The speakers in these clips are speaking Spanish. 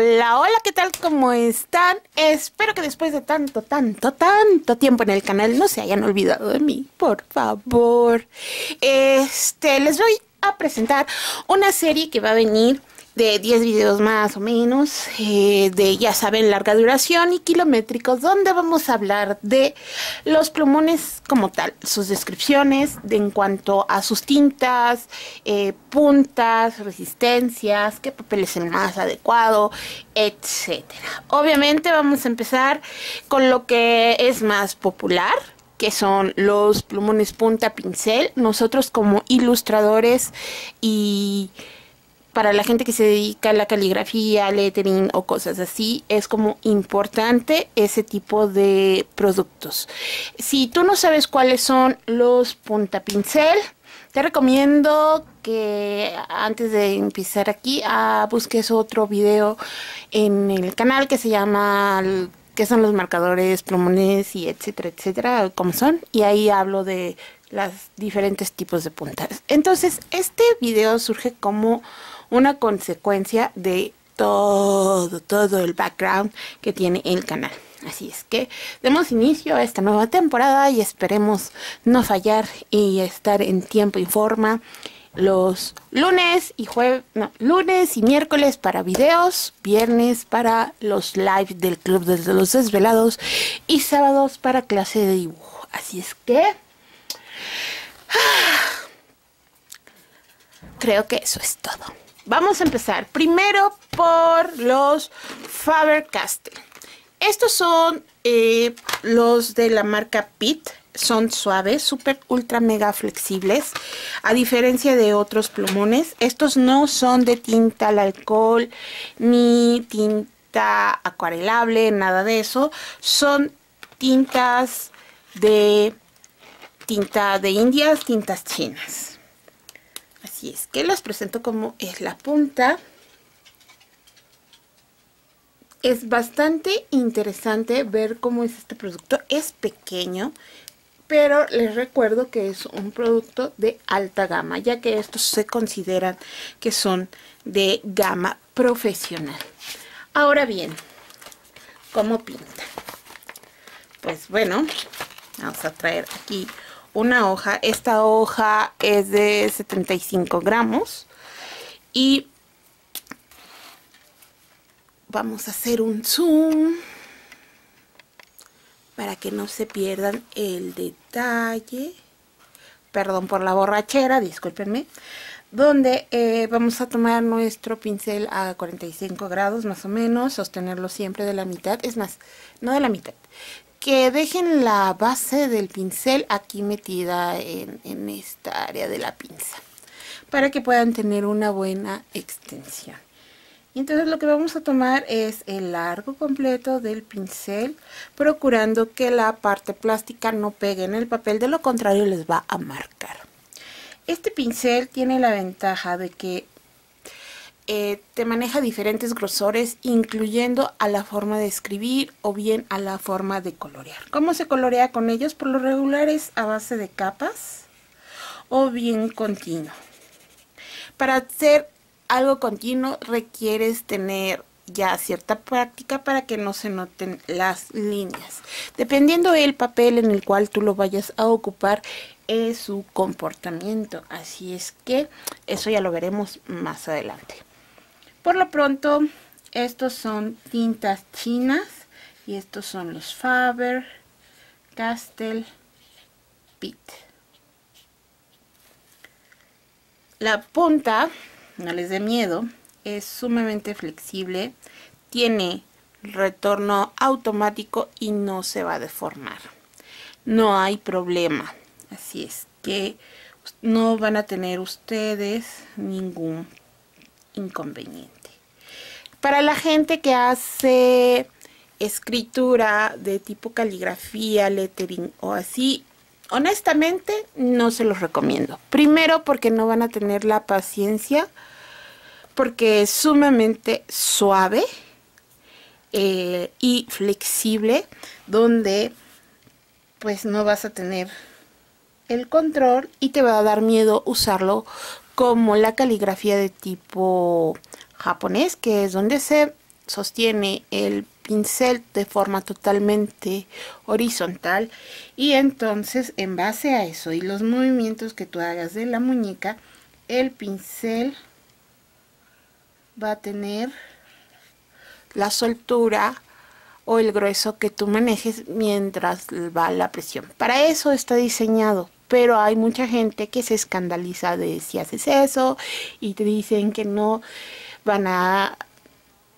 Hola, hola, ¿qué tal? ¿Cómo están? Espero que después de tanto tiempo en el canal no se hayan olvidado de mí, por favor. Les voy a presentar una serie que va a venir de 10 videos más o menos, de ya saben, larga duración y kilométricos, donde vamos a hablar de los plumones como tal, sus descripciones en cuanto a sus tintas, puntas, resistencias, qué papel es el más adecuado, etcétera. Obviamente vamos a empezar con lo que es más popular, que son los plumones punta pincel. Nosotros como ilustradores y para la gente que se dedica a la caligrafía, lettering o cosas así, es como importante ese tipo de productos. Si tú no sabes cuáles son los puntapincel, te recomiendo que antes de empezar aquí busques otro video en el canal que se llama ¿qué son los marcadores, plumones y etcétera, etcétera? ¿Cómo son? Y ahí hablo de los diferentes tipos de puntas. Entonces, este video surge como una consecuencia de todo el background que tiene el canal. Así es que demos inicio a esta nueva temporada y esperemos no fallar y estar en tiempo y forma los lunes y jueves, no, lunes y miércoles para videos, viernes para los live del Club desde los Desvelados y sábados para clase de dibujo. Así es que creo que eso es todo. Vamos a empezar primero por los Faber Castell. Estos son los de la marca Pitt. Son suaves, súper ultra mega flexibles. A diferencia de otros plumones, estos no son de tinta al alcohol ni tinta acuarelable, nada de eso. Son tintas de indias, tintas chinas. Así es que los presento como es la punta. Es bastante interesante ver cómo es este producto. Es pequeño, pero les recuerdo que es un producto de alta gama, ya que estos se consideran que son de gama profesional. Ahora bien, ¿cómo pinta? Pues bueno, vamos a traer aquí una hoja. Esta hoja es de 75 gramos y vamos a hacer un zoom para que no se pierdan el detalle. Perdón por la borrachera, discúlpenme. Donde vamos a tomar nuestro pincel a 45 grados más o menos, sostenerlo siempre de la mitad, es más, no de la mitad, que dejen la base del pincel aquí metida en esta área de la pinza para que puedan tener una buena extensión. Y entonces lo que vamos a tomar es el largo completo del pincel, procurando que la parte plástica no pegue en el papel, de lo contrario les va a marcar. Este pincel tiene la ventaja de que te maneja diferentes grosores, incluyendo a la forma de escribir o bien a la forma de colorear. ¿Cómo se colorea con ellos? Por lo regular es a base de capas o bien continuo. Para hacer algo continuo requieres tener ya cierta práctica para que no se noten las líneas. Dependiendo del papel en el cual tú lo vayas a ocupar, es su comportamiento. Así es que eso ya lo veremos más adelante. Por lo pronto, estos son tintas chinas y estos son los Faber Castell Pitt. La punta, no les dé miedo, es sumamente flexible, tiene retorno automático y no se va a deformar. No hay problema, así es que no van a tener ustedes ningún inconveniente. Para la gente que hace escritura de tipo caligrafía, lettering o así, honestamente no se los recomiendo. Primero porque no van a tener la paciencia, porque es sumamente suave y flexible, donde pues no vas a tener el control y te va a dar miedo usarlo como la caligrafía de tipo japonés, que es donde se sostiene el pincel de forma totalmente horizontal, y entonces en base a eso y los movimientos que tú hagas de la muñeca, el pincel va a tener la soltura o el grueso que tú manejes mientras va la presión. Para eso está diseñado, pero hay mucha gente que se escandaliza de si haces eso y te dicen que no van a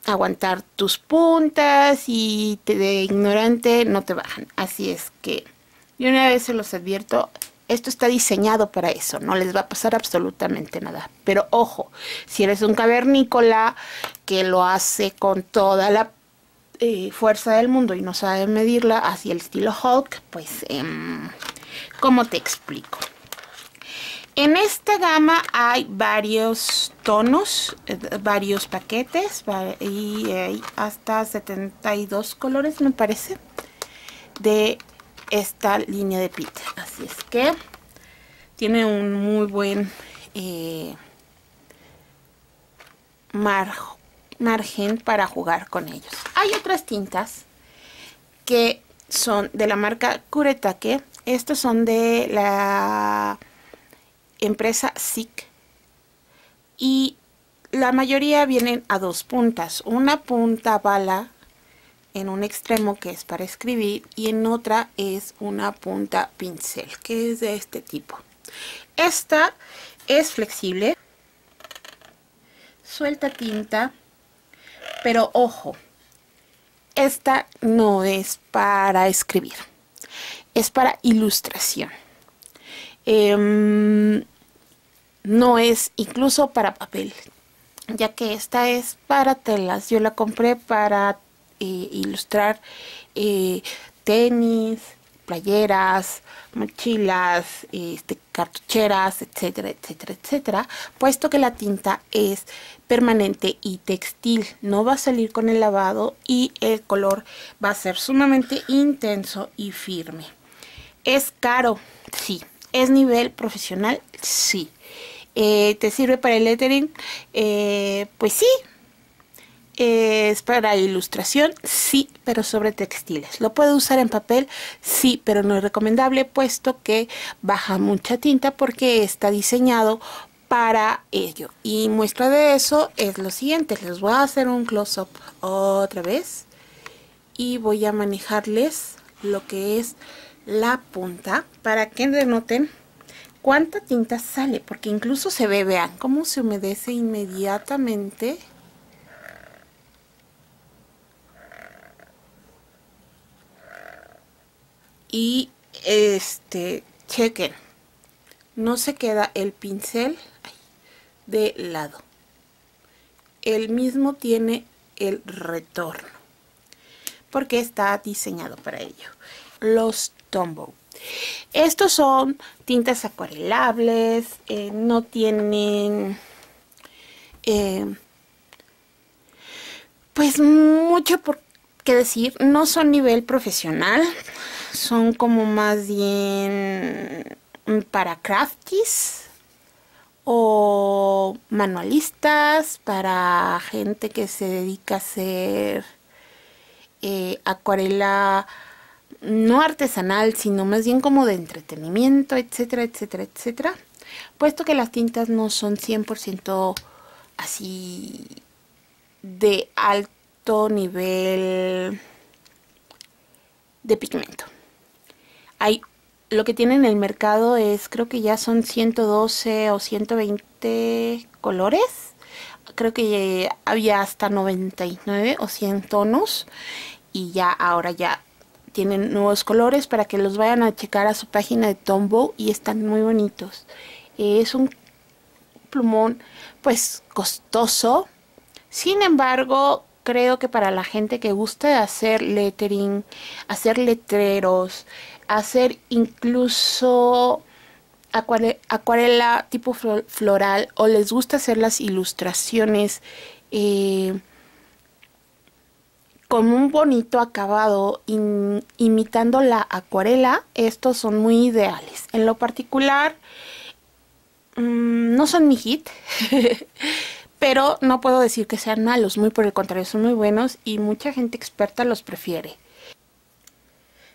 aguantar tus puntas y te de ignorante no te bajan. Así es que de una vez se los advierto, esto está diseñado para eso, no les va a pasar absolutamente nada. Pero ojo, si eres un cavernícola que lo hace con toda la fuerza del mundo y no sabe medirla, así el estilo Hulk, pues ¿cómo te explico? En esta gama hay varios tonos, varios paquetes, y hasta 72 colores me parece de esta línea de Pitt. Así es que tiene un muy buen margen para jugar con ellos. Hay otras tintas que son de la marca Kuretake. Estos son de la empresa SIC y la mayoría vienen a dos puntas. Una punta bala en un extremo que es para escribir y en otra es una punta pincel que es de este tipo. Esta es flexible, suelta tinta, pero ojo, esta no es para escribir, es para ilustración. No es incluso para papel, ya que esta es para telas. Yo la compré para ilustrar tenis, playeras, mochilas, cartucheras, etcétera, etcétera, etcétera, puesto que la tinta es permanente y textil, no va a salir con el lavado y el color va a ser sumamente intenso y firme. Es caro, sí. Es nivel profesional, sí. ¿Te sirve para el lettering? Pues sí. Es para ilustración, sí, pero sobre textiles. ¿Lo puedo usar en papel? Sí, pero no es recomendable, puesto que baja mucha tinta porque está diseñado para ello. Y muestra de eso es lo siguiente. Les voy a hacer un close-up otra vez. Y voy a manejarles lo que es la punta para que denoten cuánta tinta sale. Porque incluso se ve, vean, cómo se humedece inmediatamente. Y chequen, no se queda el pincel de lado. El mismo tiene el retorno, porque está diseñado para ello. Los Tombow. Estos son tintas acuarelables, no tienen pues mucho por qué decir, no son nivel profesional. Son como más bien para crafties o manualistas, para gente que se dedica a hacer acuarela no artesanal, sino más bien como de entretenimiento, etcétera, etcétera, etcétera. Puesto que las tintas no son 100% así de alto nivel de pigmento. Hay, lo que tienen en el mercado es, creo que ya son 112 o 120 colores. Creo que había hasta 99 o 100 tonos. Y ya ahora ya tienen nuevos colores para que los vayan a checar a su página de Tombow. Y están muy bonitos. Es un plumón pues costoso. Sin embargo, creo que para la gente que gusta hacer lettering, hacer letreros, hacer incluso acuarela tipo floral, o les gusta hacer las ilustraciones con un bonito acabado imitando la acuarela, estos son muy ideales. En lo particular, no son mi hit pero no puedo decir que sean malos, muy por el contrario, son muy buenos y mucha gente experta los prefiere.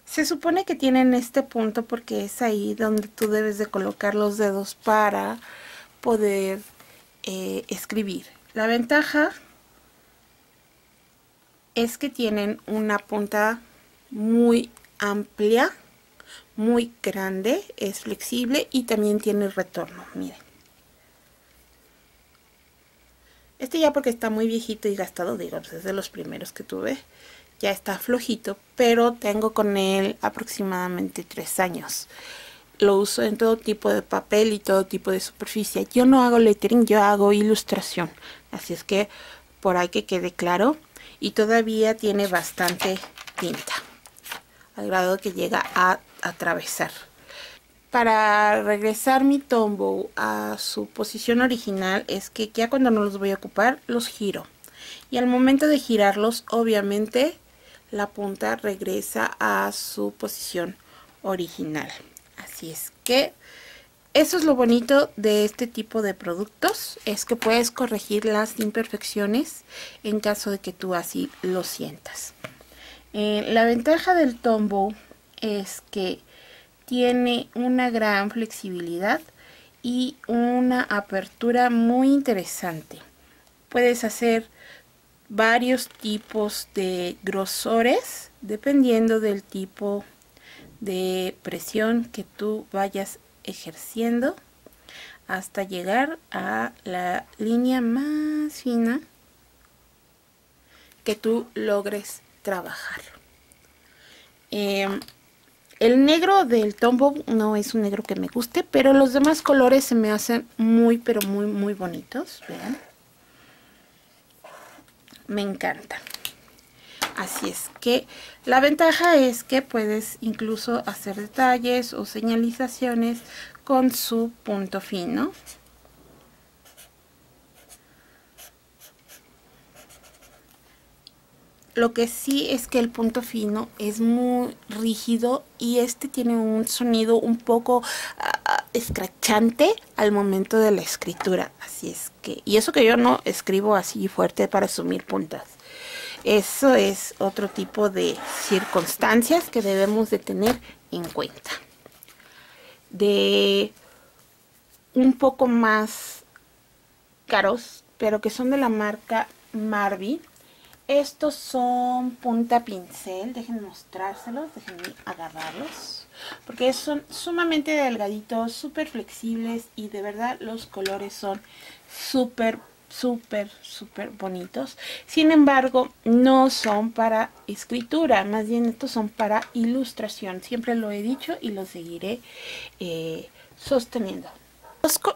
Se supone que tienen este punto porque es ahí donde tú debes de colocar los dedos para poder escribir. La ventaja es que tienen una punta muy amplia, muy grande, es flexible y también tiene retorno, miren. Este ya porque está muy viejito y gastado, digo, pues es de los primeros que tuve. Ya está flojito, pero tengo con él aproximadamente 3 años. Lo uso en todo tipo de papel y todo tipo de superficie. Yo no hago lettering, yo hago ilustración. Así es que por ahí que quede claro. Y todavía tiene bastante tinta, al grado que llega a atravesar. Para regresar mi Tombow a su posición original es que ya cuando no los voy a ocupar, los giro. Y al momento de girarlos, obviamente, la punta regresa a su posición original. Así es que eso es lo bonito de este tipo de productos, es que puedes corregir las imperfecciones en caso de que tú así lo sientas. La ventaja del Tombow es que tiene una gran flexibilidad y una apertura muy interesante. Puedes hacer varios tipos de grosores dependiendo del tipo de presión que tú vayas ejerciendo hasta llegar a la línea más fina que tú logres trabajar. El negro del Tombow no es un negro que me guste, pero los demás colores se me hacen muy pero muy bonitos, vean. Me encanta. Así es que la ventaja es que puedes incluso hacer detalles o señalizaciones con su punto fino. Lo que sí es que el punto fino es muy rígido y este tiene un sonido un poco escrachante al momento de la escritura. Así es que, y eso que yo no escribo así fuerte para sumir puntas. Eso es otro tipo de circunstancias que debemos de tener en cuenta. De un poco más caros, pero que son de la marca Marvy. Estos son punta pincel, déjenme mostrárselos, déjenme agarrarlos, porque son sumamente delgaditos, súper flexibles y de verdad los colores son súper bonitos. Sin embargo, no son para escritura, más bien estos son para ilustración, siempre lo he dicho y lo seguiré sosteniendo.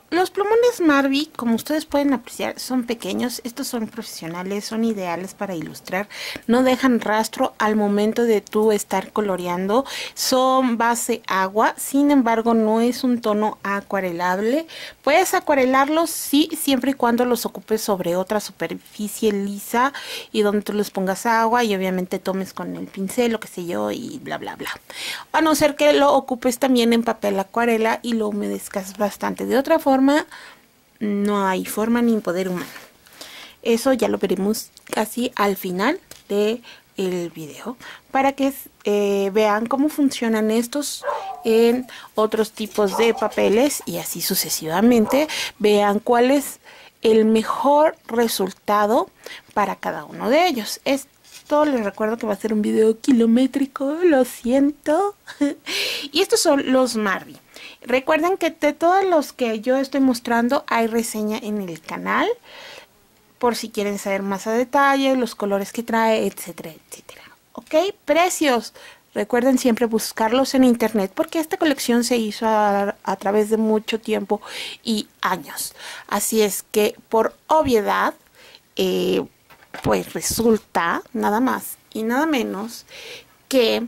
Los plumones Marvy, como ustedes pueden apreciar, son pequeños. Estos son profesionales, son ideales para ilustrar. No dejan rastro al momento de tú estar coloreando. Son base agua, sin embargo no es un tono acuarelable. Puedes acuarelarlos, sí, siempre y cuando los ocupes sobre otra superficie lisa y donde tú les pongas agua y obviamente tomes con el pincel, lo que sé yo, y bla bla bla. A no ser que lo ocupes también en papel acuarela y lo humedezcas bastante. De otra forma, no hay forma ni poder humano. Eso ya lo veremos casi al final del video para que vean cómo funcionan estos en otros tipos de papeles y así sucesivamente. Vean cuál es el mejor resultado para cada uno de ellos. Esto les recuerdo que va a ser un video kilométrico, lo siento. Y estos son los Marvy. Recuerden que de todos los que yo estoy mostrando hay reseña en el canal, por si quieren saber más a detalle, los colores que trae, etcétera, etcétera. ¿Ok? Precios. Recuerden siempre buscarlos en internet porque esta colección se hizo a través de mucho tiempo y años. Así es que por obviedad, pues resulta nada más y nada menos que...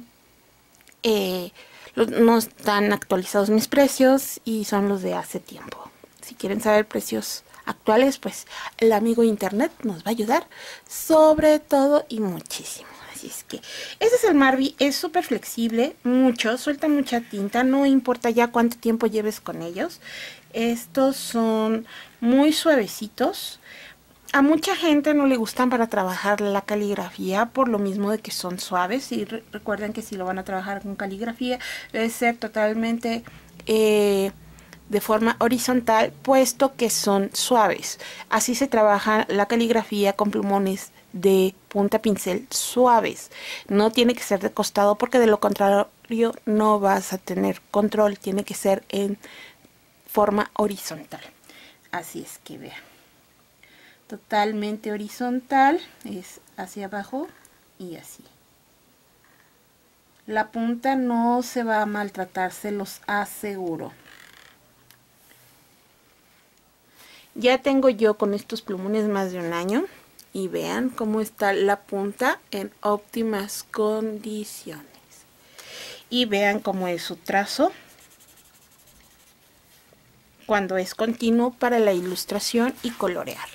no están actualizados mis precios y son los de hace tiempo. Si quieren saber precios actuales, pues el amigo internet nos va a ayudar sobre todo y muchísimo. Así es que este es el Marvy, es súper flexible, mucho, suelta mucha tinta, no importa ya cuánto tiempo lleves con ellos. Estos son muy suavecitos. A mucha gente no le gustan para trabajar la caligrafía por lo mismo de que son suaves. Y recuerden que si lo van a trabajar con caligrafía debe ser totalmente de forma horizontal, puesto que son suaves. Así se trabaja la caligrafía con plumones de punta pincel suaves. No tiene que ser de costado porque de lo contrario no vas a tener control. Tiene que ser en forma horizontal. Así es que vean. Totalmente horizontal, es hacia abajo y así. La punta no se va a maltratar, se los aseguro. Ya tengo yo con estos plumones más de un año y vean cómo está la punta en óptimas condiciones. Y vean cómo es su trazo cuando es continuo para la ilustración y colorear.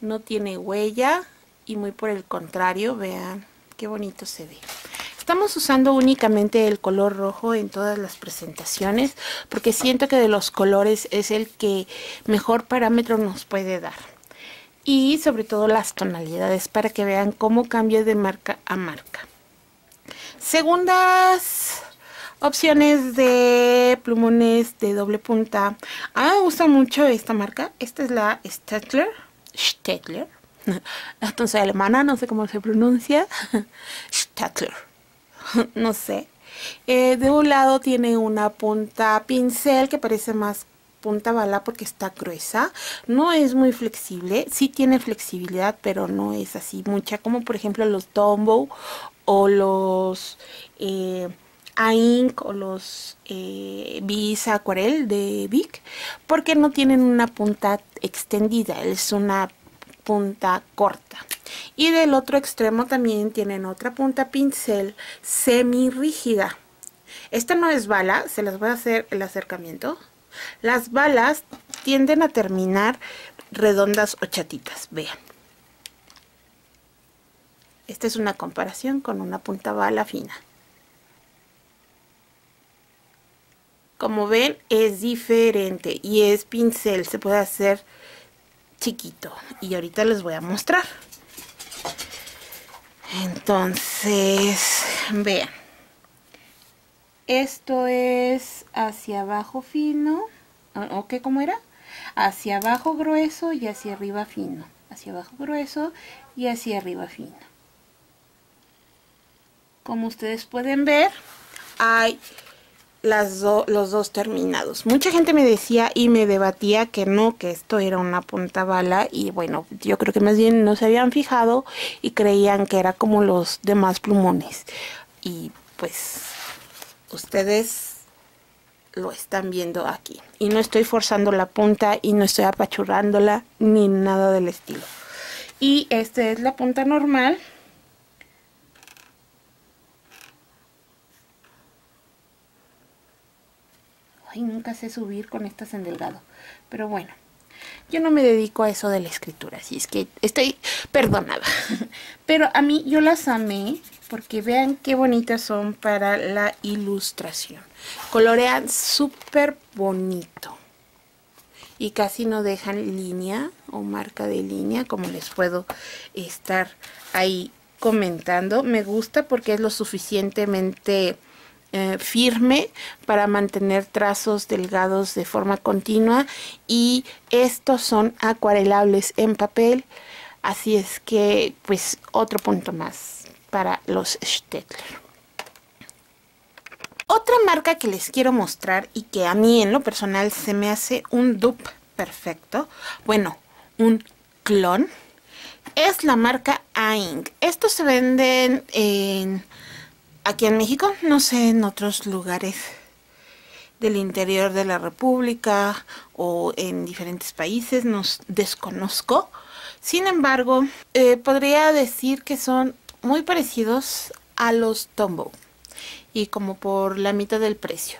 No tiene huella y muy por el contrario, vean qué bonito se ve. Estamos usando únicamente el color rojo en todas las presentaciones porque siento que de los colores es el que mejor parámetro nos puede dar. Y sobre todo las tonalidades para que vean cómo cambia de marca a marca. Segundas opciones de plumones de doble punta. Me gusta mucho esta marca. Esta es la Staedtler, esto es alemana, no sé cómo se pronuncia. Staedtler, no sé. De un lado tiene una punta pincel que parece más punta bala porque está gruesa. No es muy flexible, sí tiene flexibilidad, pero no es así mucha como por ejemplo los Tombow o los A-Ink o los Visa Aquarelle de BIC, porque no tienen una punta extendida, es una punta corta. Y del otro extremo también tienen otra punta pincel semi rígida. Esta no es bala, se las voy a hacer el acercamiento. Las balas tienden a terminar redondas o chatitas, vean. Esta es una comparación con una punta bala fina. Como ven, es diferente y es pincel, se puede hacer chiquito. Y ahorita les voy a mostrar. Entonces, vean. Esto es hacia abajo fino. ¿O qué? ¿Cómo era? Hacia abajo grueso y hacia arriba fino. Hacia abajo grueso y hacia arriba fino. Como ustedes pueden ver, hay los dos terminados. Mucha gente me decía y me debatía que no, que esto era una punta bala, y bueno, yo creo que más bien no se habían fijado y creían que era como los demás plumones, y pues ustedes lo están viendo aquí, y no estoy forzando la punta y no estoy apachurrándola ni nada del estilo. Y esta es la punta normal. Y nunca sé subir con estas en delgado. Pero bueno, yo no me dedico a eso de la escritura. Así es que estoy perdonada. Pero a mí yo las amé porque vean qué bonitas son para la ilustración. Colorean súper bonito. Y casi no dejan línea o marca de línea, como les puedo estar ahí comentando. Me gusta porque es lo suficientemente firme para mantener trazos delgados de forma continua, y estos son acuarelables en papel, así es que pues otro punto más para los Staedtler. Otra marca que les quiero mostrar y que a mí en lo personal se me hace un dupe perfecto, bueno, un clon, es la marca A-Ink. Estos se venden en aquí en México, no sé, en otros lugares del interior de la República o en diferentes países, nos desconozco. Sin embargo, podría decir que son muy parecidos a los Tombow y como por la mitad del precio.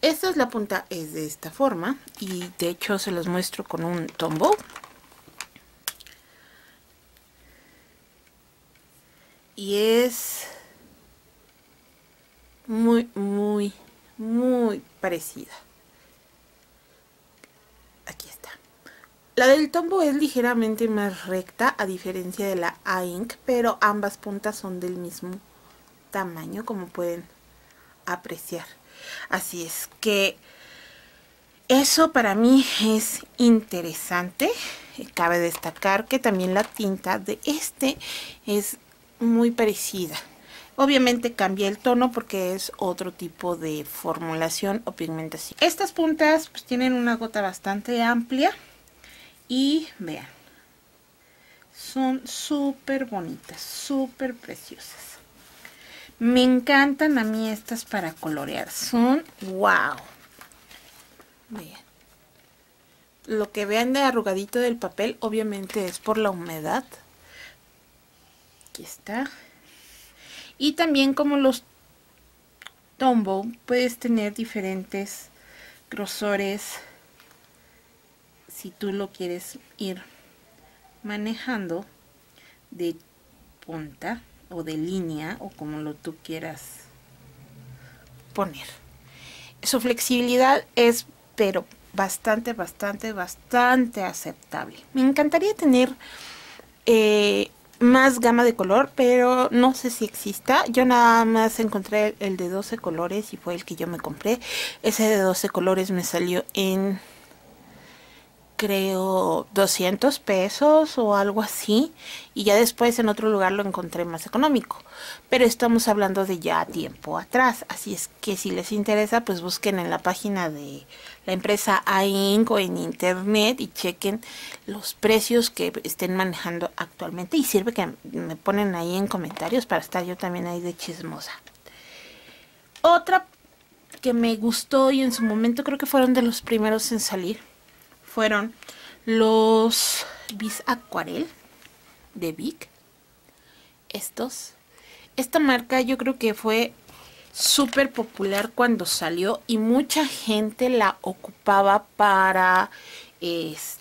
Esta es la punta, es de esta forma y de hecho se los muestro con un Tombow. Y es muy parecida. Aquí está. La del Tombow es ligeramente más recta, a diferencia de la A-Ink, pero ambas puntas son del mismo tamaño, como pueden apreciar. Así es que eso para mí es interesante. Cabe destacar que también la tinta de este es muy parecida. Obviamente cambia el tono porque es otro tipo de formulación o pigmentación. Estas puntas pues tienen una gota bastante amplia. Y vean, son súper bonitas, súper preciosas. Me encantan a mí estas para colorear, son wow. Vean, lo que vean de arrugadito del papel obviamente es por la humedad. Aquí está. Y también como los Tombow puedes tener diferentes grosores si tú lo quieres ir manejando de punta o de línea o como lo tú quieras poner. Su flexibilidad es pero bastante, bastante, bastante aceptable. Me encantaría tener más gama de color, pero no sé si exista. Yo nada más encontré el de 12 colores y fue el que yo me compré. Ese de 12 colores me salió en creo 200 pesos o algo así, y ya después en otro lugar lo encontré más económico, pero estamos hablando de ya tiempo atrás, así es que si les interesa pues busquen en la página de la empresa A-Ink o en internet y chequen los precios que estén manejando actualmente, y sirve que me ponen ahí en comentarios para estar yo también ahí de chismosa. Otra que me gustó y en su momento creo que fueron de los primeros en salir fueron los Visa Aquarelle de BIC. Esta marca yo creo que fue súper popular cuando salió y mucha gente la ocupaba para pues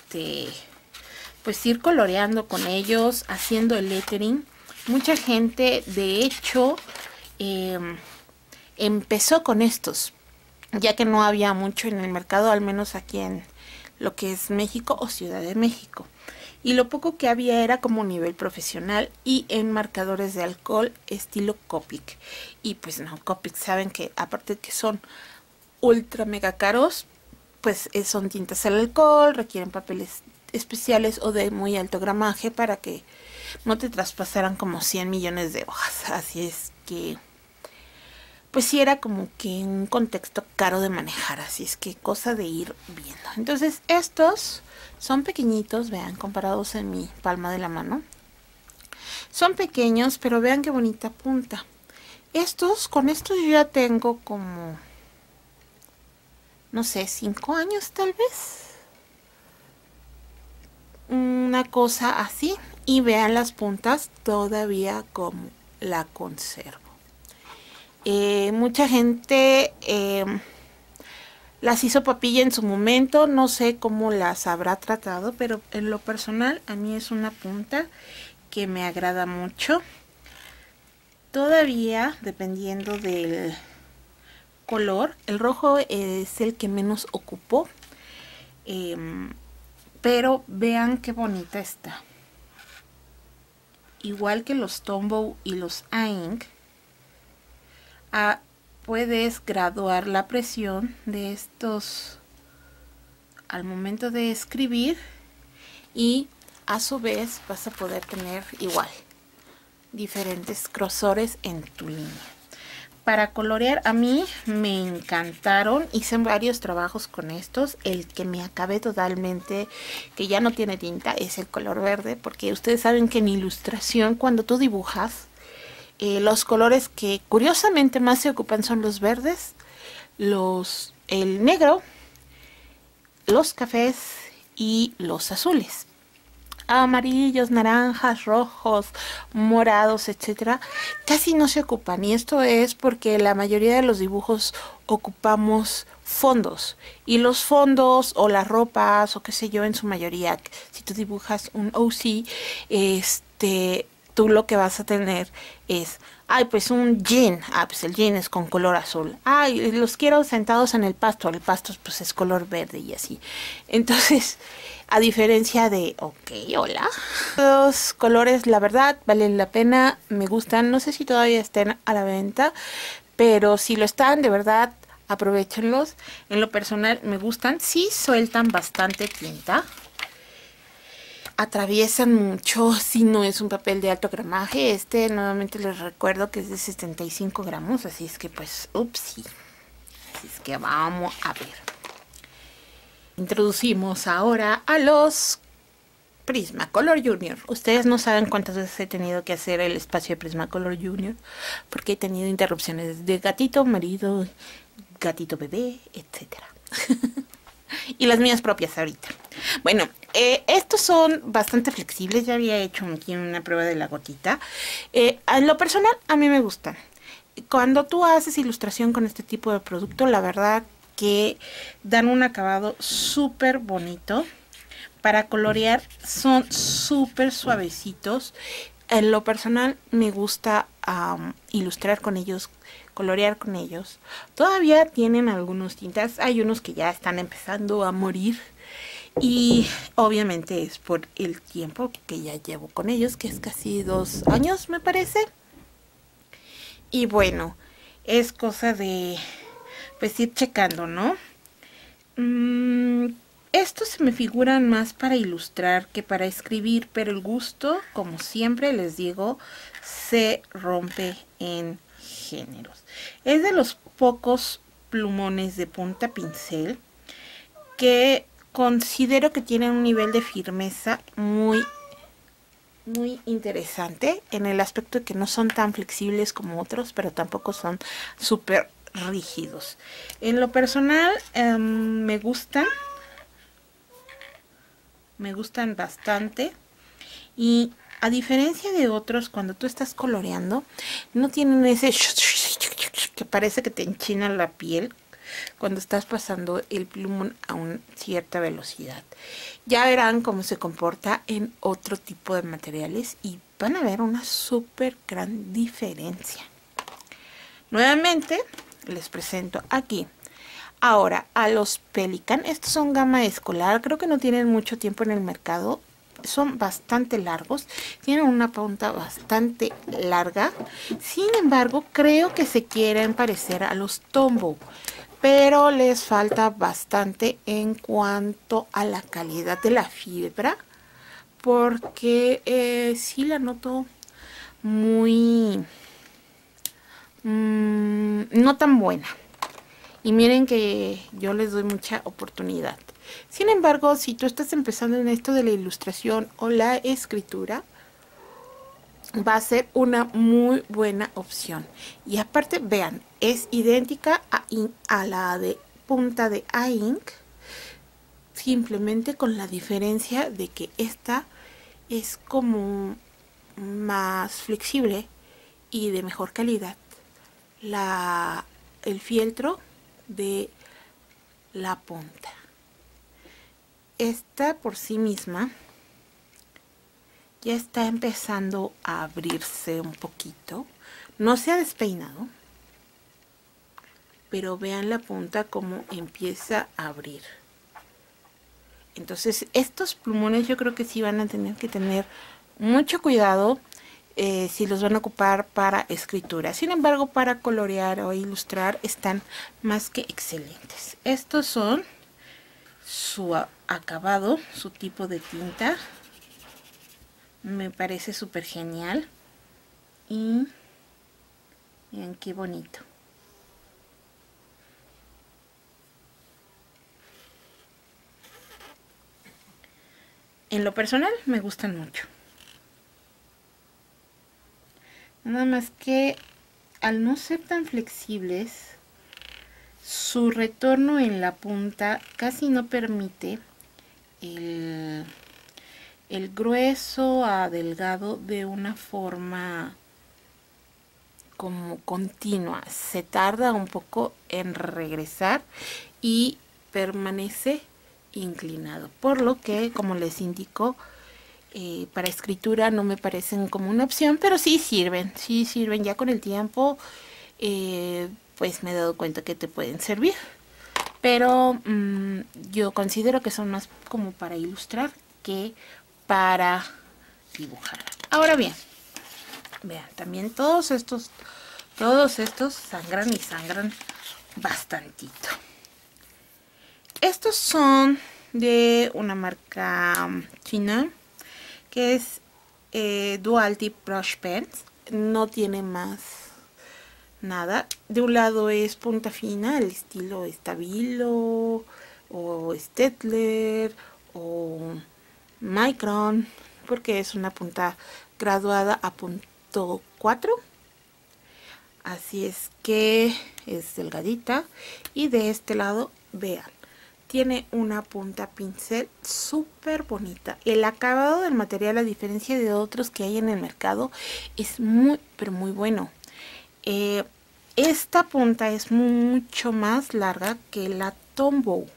ir coloreando con ellos, haciendo el lettering. Mucha gente de hecho empezó con estos, ya que no había mucho en el mercado, al menos aquí en lo que es México o Ciudad de México, y lo poco que había era como nivel profesional y en marcadores de alcohol estilo Copic, y pues no, Copic saben que aparte que son ultra mega caros, pues son tintas al alcohol, requieren papeles especiales o de muy alto gramaje para que no te traspasaran como 100 millones de hojas, así es que pues sí era como que un contexto caro de manejar, así es que cosa de ir viendo. Entonces estos son pequeñitos, vean, comparados en mi palma de la mano. Son pequeños, pero vean qué bonita punta. Con estos yo ya tengo como, no sé, 5 años tal vez. Una cosa así, y vean las puntas todavía como la conservo. Mucha gente las hizo papilla en su momento, no sé cómo las habrá tratado, pero en lo personal a mí es una punta que me agrada mucho. Todavía, dependiendo del color, el rojo es el que menos ocupó, pero vean qué bonita está. Igual que los Tombow y los A-Ink, puedes graduar la presión de estos al momento de escribir y a su vez vas a poder tener igual diferentes grosores en tu línea. Para colorear a mí me encantaron, hice varios trabajos con estos. El que me acabé totalmente, que ya no tiene tinta, es el color verde, porque ustedes saben que en ilustración cuando tú dibujas, los colores que curiosamente más se ocupan son los verdes, el negro, los cafés y los azules. Amarillos, naranjas, rojos, morados, etcétera, casi no se ocupan, y esto es porque la mayoría de los dibujos ocupamos fondos, y los fondos o las ropas o qué sé yo, en su mayoría, si tú dibujas un OC, tú lo que vas a tener es, ay, pues un jean, ah, pues el jean es con color azul, ay, los quiero sentados en el pasto pues es color verde y así. Entonces, a diferencia de, ok, hola, los colores la verdad valen la pena, me gustan, no sé si todavía estén a la venta, pero si lo están, de verdad, aprovéchenlos. En lo personal me gustan, sí sueltan bastante tinta, atraviesan mucho, si no es un papel de alto gramaje. Este nuevamente les recuerdo que es de 75 gramos, así es que pues, upsí. Así es que vamos a ver. Introducimos ahora a los Prismacolor Junior. Ustedes no saben cuántas veces he tenido que hacer el espacio de Prismacolor Junior, porque he tenido interrupciones de gatito, marido, gatito bebé, etcétera. Y las mías propias ahorita. Bueno, estos son bastante flexibles. Ya había hecho aquí una prueba de la gotita. En lo personal, a mí me gustan. Cuando tú haces ilustración con este tipo de producto, la verdad que dan un acabado súper bonito. Para colorear son súper suavecitos. En lo personal, me gusta ilustrar con ellos, colorear con ellos. Todavía tienen algunos tintas. Hay unos que ya están empezando a morir. Y obviamente es por el tiempo que ya llevo con ellos, que es casi 2 años, me parece. Y bueno, es cosa de pues ir checando, ¿no? Estos se me figuran más para ilustrar que para escribir, pero el gusto, como siempre les digo, se rompe en géneros. Es de los pocos plumones de punta pincel que considero que tienen un nivel de firmeza muy, muy interesante, en el aspecto de que no son tan flexibles como otros, pero tampoco son súper rígidos. En lo personal, me gustan. Me gustan bastante. Y a diferencia de otros, cuando tú estás coloreando, no tienen ese que parece que te enchina la piel cuando estás pasando el plumón a una cierta velocidad. Ya verán cómo se comporta en otro tipo de materiales y van a ver una súper gran diferencia. Nuevamente les presento aquí ahora a los Pelikan. Estos son gama escolar, creo que no tienen mucho tiempo en el mercado. Son bastante largos, tienen una punta bastante larga. Sin embargo, creo que se quieren parecer a los Tombow, pero les falta bastante en cuanto a la calidad de la fibra, porque sí la noto muy no tan buena. Y miren que yo les doy mucha oportunidad. Sin embargo, si tú estás empezando en esto de la ilustración o la escritura, va a ser una muy buena opción. Y aparte, vean, es idéntica a la de punta de A-Ink, simplemente con la diferencia de que esta es como más flexible y de mejor calidad. El fieltro de la punta. Esta por sí misma ya está empezando a abrirse un poquito. No se ha despeinado, pero vean la punta como empieza a abrir. Entonces estos plumones yo creo que sí van a tener que tener mucho cuidado si los van a ocupar para escritura. Sin embargo, para colorear o ilustrar están más que excelentes. Estos son su acabado, su tipo de tinta. Me parece súper genial. Y miren qué bonito. En lo personal me gustan mucho. Nada más que al no ser tan flexibles, su retorno en la punta casi no permite el grueso a delgado de una forma como continua. Se tarda un poco en regresar y permanece inclinado, por lo que, como les indico, para escritura no me parecen como una opción, pero sí sirven ya con el tiempo. Pues me he dado cuenta que te pueden servir, pero yo considero que son más como para ilustrar que para dibujar. Ahora bien, vean, también todos estos sangran y sangran bastantito. Estos son de una marca china que es Dual Tip Brush Pens. No tiene más nada. De un lado es punta fina, el estilo Stabilo o Staedtler o Micron, porque es una punta graduada a punto 4. Así es que es delgadita. Y de este lado, vean, tiene una punta pincel súper bonita. El acabado del material, a diferencia de otros que hay en el mercado, es muy, pero muy bueno. Esta punta es mucho más larga que la Tombow.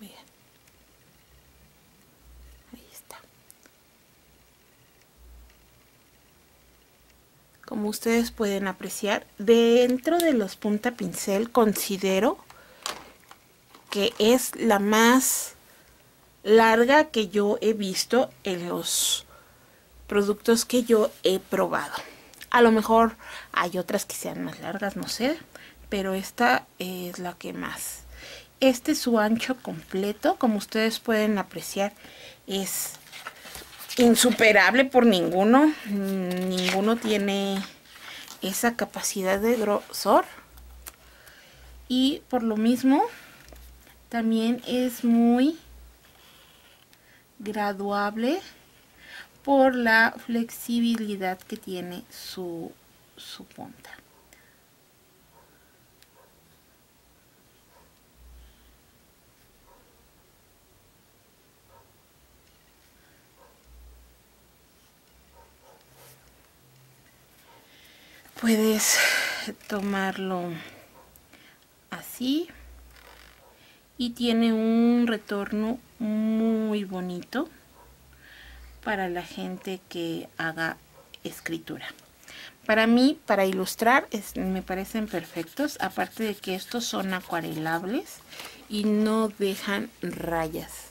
Miren. Ahí está. Como ustedes pueden apreciar, dentro de los punta pincel considero que es la más larga que yo he visto en los productos que yo he probado. A lo mejor hay otras que sean más largas, no sé, pero esta es la que más. Este es su ancho completo, como ustedes pueden apreciar, es insuperable por ninguno. Ninguno tiene esa capacidad de grosor, y por lo mismo también es muy graduable por la flexibilidad que tiene su punta. Puedes tomarlo así y tiene un retorno muy bonito para la gente que haga escritura. Para mí, para ilustrar, me parecen perfectos, aparte de que estos son acuarelables y no dejan rayas.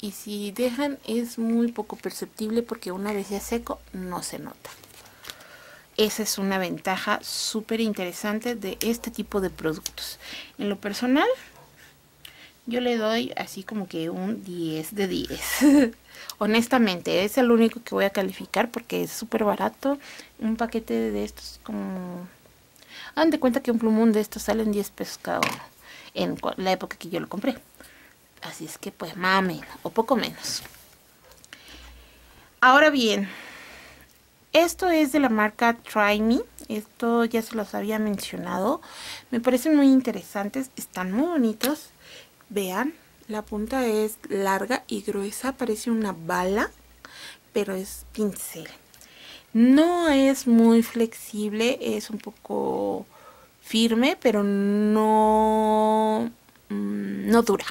Y si dejan, es muy poco perceptible porque una vez ya seco, no se nota. Esa es una ventaja súper interesante de este tipo de productos. En lo personal, yo le doy así como que un 10 de 10. Honestamente, es el único que voy a calificar porque es súper barato. Un paquete de estos como... hagan de cuenta que un plumón de estos salen 10 pesos cada uno en la época que yo lo compré. Así es que pues más o menos, o poco menos. Ahora bien, esto es de la marca Try Me. Esto ya se los había mencionado. Me parecen muy interesantes, están muy bonitos. Vean, la punta es larga y gruesa, parece una bala, pero es pincel. No es muy flexible, es un poco firme, pero no dura.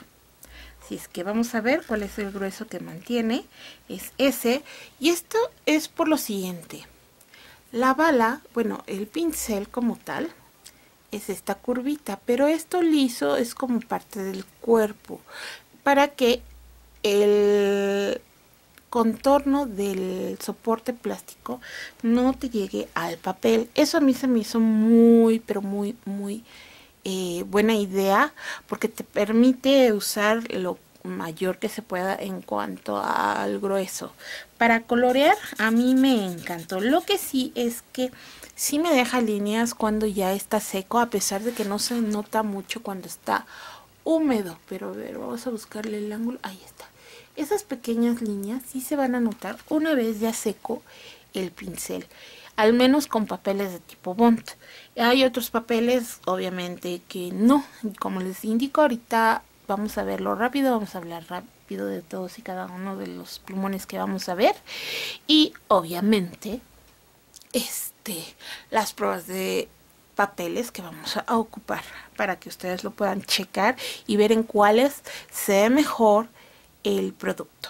Así es que vamos a ver cuál es el grueso que mantiene. Es ese, y esto es por lo siguiente. La bala, bueno, el pincel como tal, es esta curvita, pero esto liso es como parte del cuerpo para que el contorno del soporte plástico no te llegue al papel. Eso a mí se me hizo muy, pero muy, muy buena idea, porque te permite usar lo mayor que se pueda en cuanto al grueso. Para colorear a mí me encantó. Lo que sí es que sí me deja líneas cuando ya está seco, a pesar de que no se nota mucho cuando está húmedo. Pero a ver, vamos a buscarle el ángulo. Ahí está. Esas pequeñas líneas sí se van a notar una vez ya seco el pincel, al menos con papeles de tipo bond. Hay otros papeles obviamente que no, como les indico ahorita. Vamos a verlo rápido, vamos a hablar rápido de todos y cada uno de los plumones que vamos a ver. Y obviamente, las pruebas de papeles que vamos a ocupar para que ustedes lo puedan checar y ver en cuáles se ve mejor el producto,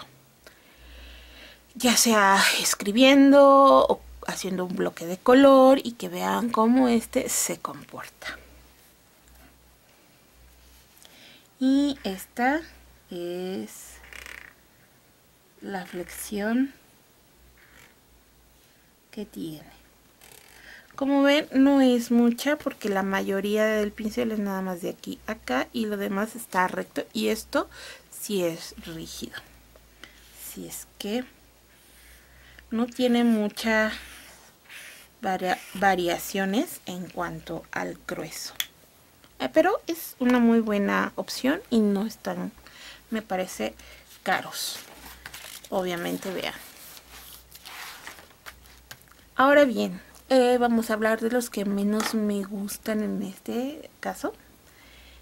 ya sea escribiendo o haciendo un bloque de color, y que vean cómo este se comporta. Y esta es la flexión que tiene. Como ven, no es mucha porque la mayoría del pincel es nada más de aquí a acá y lo demás está recto, y esto sí es rígido. Así es que no tiene muchas variaciones en cuanto al grueso. Pero es una muy buena opción y no están, me parece, caros. Obviamente, vean. Ahora bien, vamos a hablar de los que menos me gustan en este caso.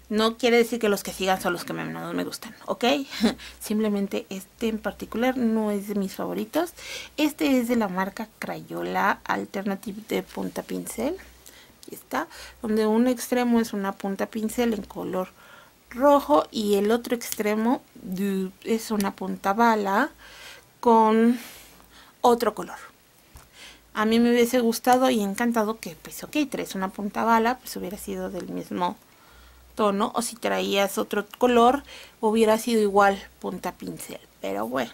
No quiere decir que los que sigan son los que menos me gustan, ¿ok? Simplemente este en particular no es de mis favoritos. Este es de la marca Crayola Alternative de punta pincel. Aquí está, donde un extremo es una punta pincel en color rojo y el otro extremo es una punta bala con otro color. A mí me hubiese gustado y encantado que, pues ok, traes una punta bala, pues hubiera sido del mismo tono, o si traías otro color hubiera sido igual punta pincel, pero bueno,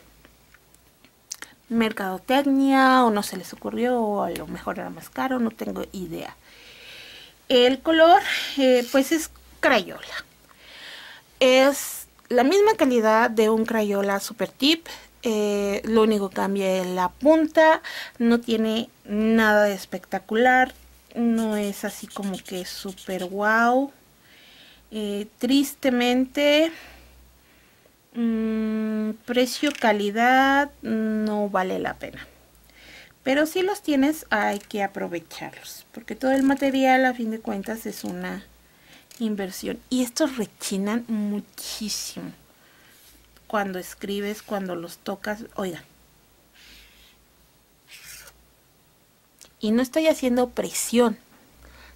mercadotecnia, o no se les ocurrió, o a lo mejor era más caro, no tengo idea. El color pues es Crayola, es la misma calidad de un Crayola Super Tip, lo único que cambia es la punta, no tiene nada de espectacular, no es así como que super wow. Tristemente, precio-calidad no vale la pena. Pero si los tienes, hay que aprovecharlos. Porque todo el material, a fin de cuentas, es una inversión. Y estos rechinan muchísimo. Cuando escribes, cuando los tocas. Oigan. Y no estoy haciendo presión,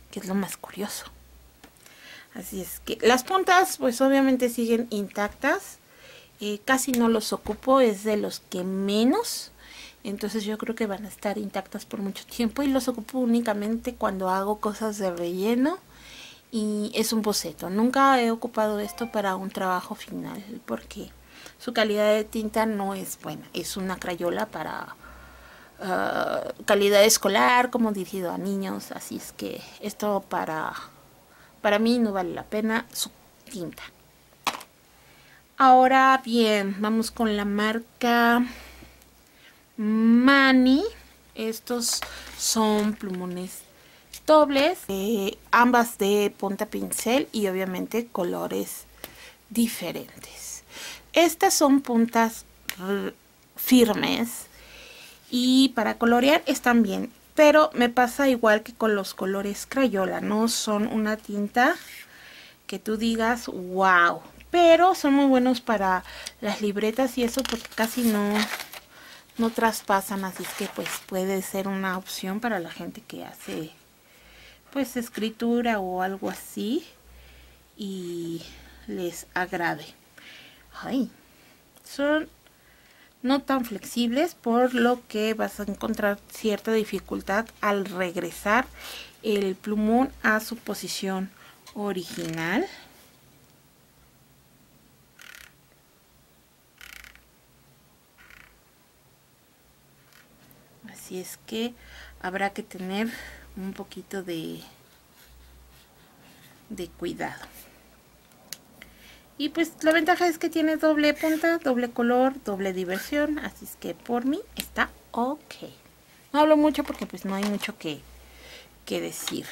que es lo más curioso. Así es que las puntas pues obviamente siguen intactas, casi no los ocupo, es de los que menos, entonces yo creo que van a estar intactas por mucho tiempo y los ocupo únicamente cuando hago cosas de relleno y es un boceto. Nunca he ocupado esto para un trabajo final porque su calidad de tinta no es buena, es una Crayola para calidad escolar, como dirigido a niños, así es que esto para mí no vale la pena su tinta. Ahora bien, vamos con la marca Mani. Estos son plumones dobles, ambas de punta pincel y obviamente colores diferentes. Estas son puntas firmes y para colorear están bien. Pero me pasa igual que con los colores Crayola, no son una tinta que tú digas wow, pero son muy buenos para las libretas y eso porque casi no traspasan, así es que pues puede ser una opción para la gente que hace pues escritura o algo así y les agrade. Ay, son no tan flexibles, por lo que vas a encontrar cierta dificultad al regresar el plumón a su posición original. Así es que habrá que tener un poquito de cuidado. Y pues la ventaja es que tiene doble punta, doble color, doble diversión. Así es que por mí está ok. No hablo mucho porque pues no hay mucho que decir.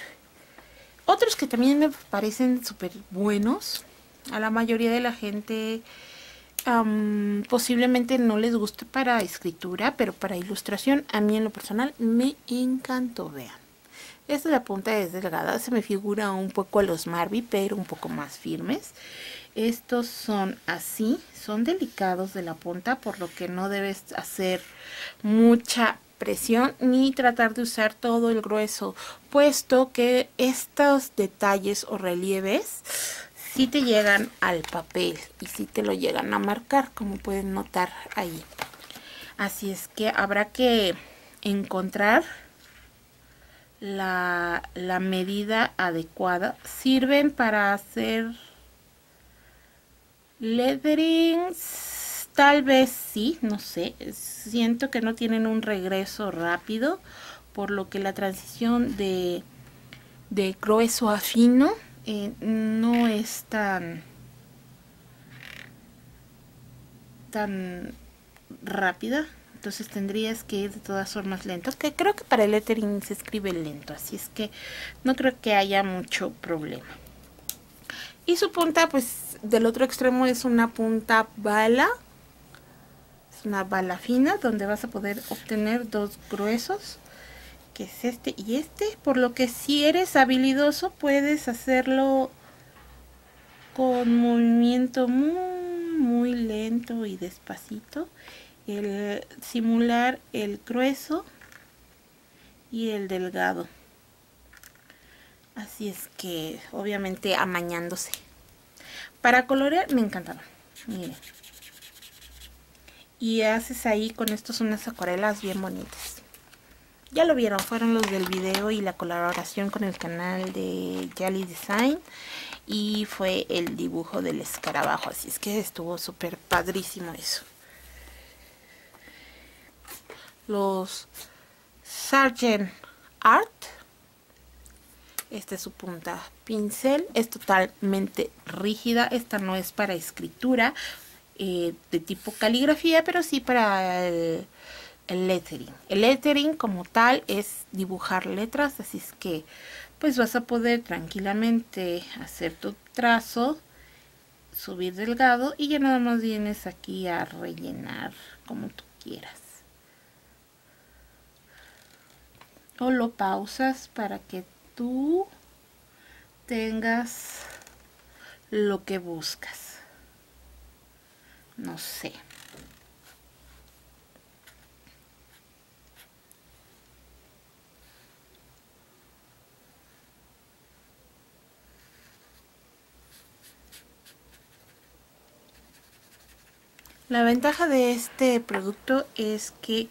Otros que también me parecen súper buenos. A la mayoría de la gente posiblemente no les guste para escritura, pero para ilustración a mí en lo personal me encantó. Vean. Esta la punta es delgada, se me figura un poco a los Marvy, pero un poco más firmes. Estos son así, son delicados de la punta, por lo que no debes hacer mucha presión ni tratar de usar todo el grueso, puesto que estos detalles o relieves sí te llegan al papel y sí te lo llegan a marcar, como pueden notar ahí. Así es que habrá que encontrar la medida adecuada. Sirven para hacer letterings, tal vez sí, no sé. Siento que no tienen un regreso rápido, por lo que la transición de grueso a fino no es tan rápida. Entonces tendrías que ir de todas formas lento, que creo que para el lettering se escribe lento, así es que no creo que haya mucho problema. Y su punta, pues del otro extremo es una punta bala, es una bala fina, donde vas a poder obtener dos gruesos, que es este y este, por lo que si eres habilidoso puedes hacerlo con movimiento muy lento y despacito, el simular el grueso y el delgado. Así es que obviamente amañándose. Para colorear me encantaron, miren. Y haces ahí con estos unas acuarelas bien bonitas. Ya lo vieron, fueron los del video y la colaboración con el canal de Yali Design. Y fue el dibujo del escarabajo, así es que estuvo súper padrísimo eso. Los Sargent Art. Esta es su punta pincel. Es totalmente rígida. Esta no es para escritura de tipo caligrafía, pero sí para el lettering. El lettering como tal es dibujar letras. Así es que pues vas a poder tranquilamente hacer tu trazo, subir delgado y ya nada más vienes aquí a rellenar como tú quieras. O lo pausas para que tú tengas lo que buscas. No sé. La ventaja de este producto es que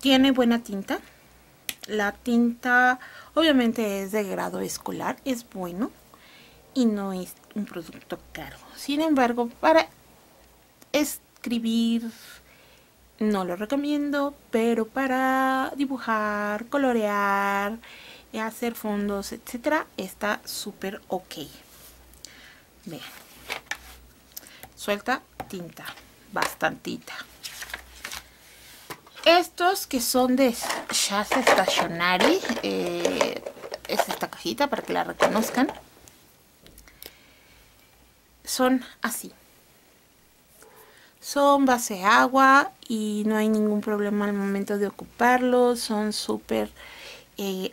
tiene buena tinta. La tinta obviamente es de grado escolar, es bueno y no es un producto caro. Sin embargo, para escribir no lo recomiendo, pero para dibujar, colorear, hacer fondos, etcétera, está súper ok. Vean, suelta tinta bastantita. Estos que son de Shaz Stationary, es esta cajita para que la reconozcan, son así, son base agua y no hay ningún problema al momento de ocuparlos, son súper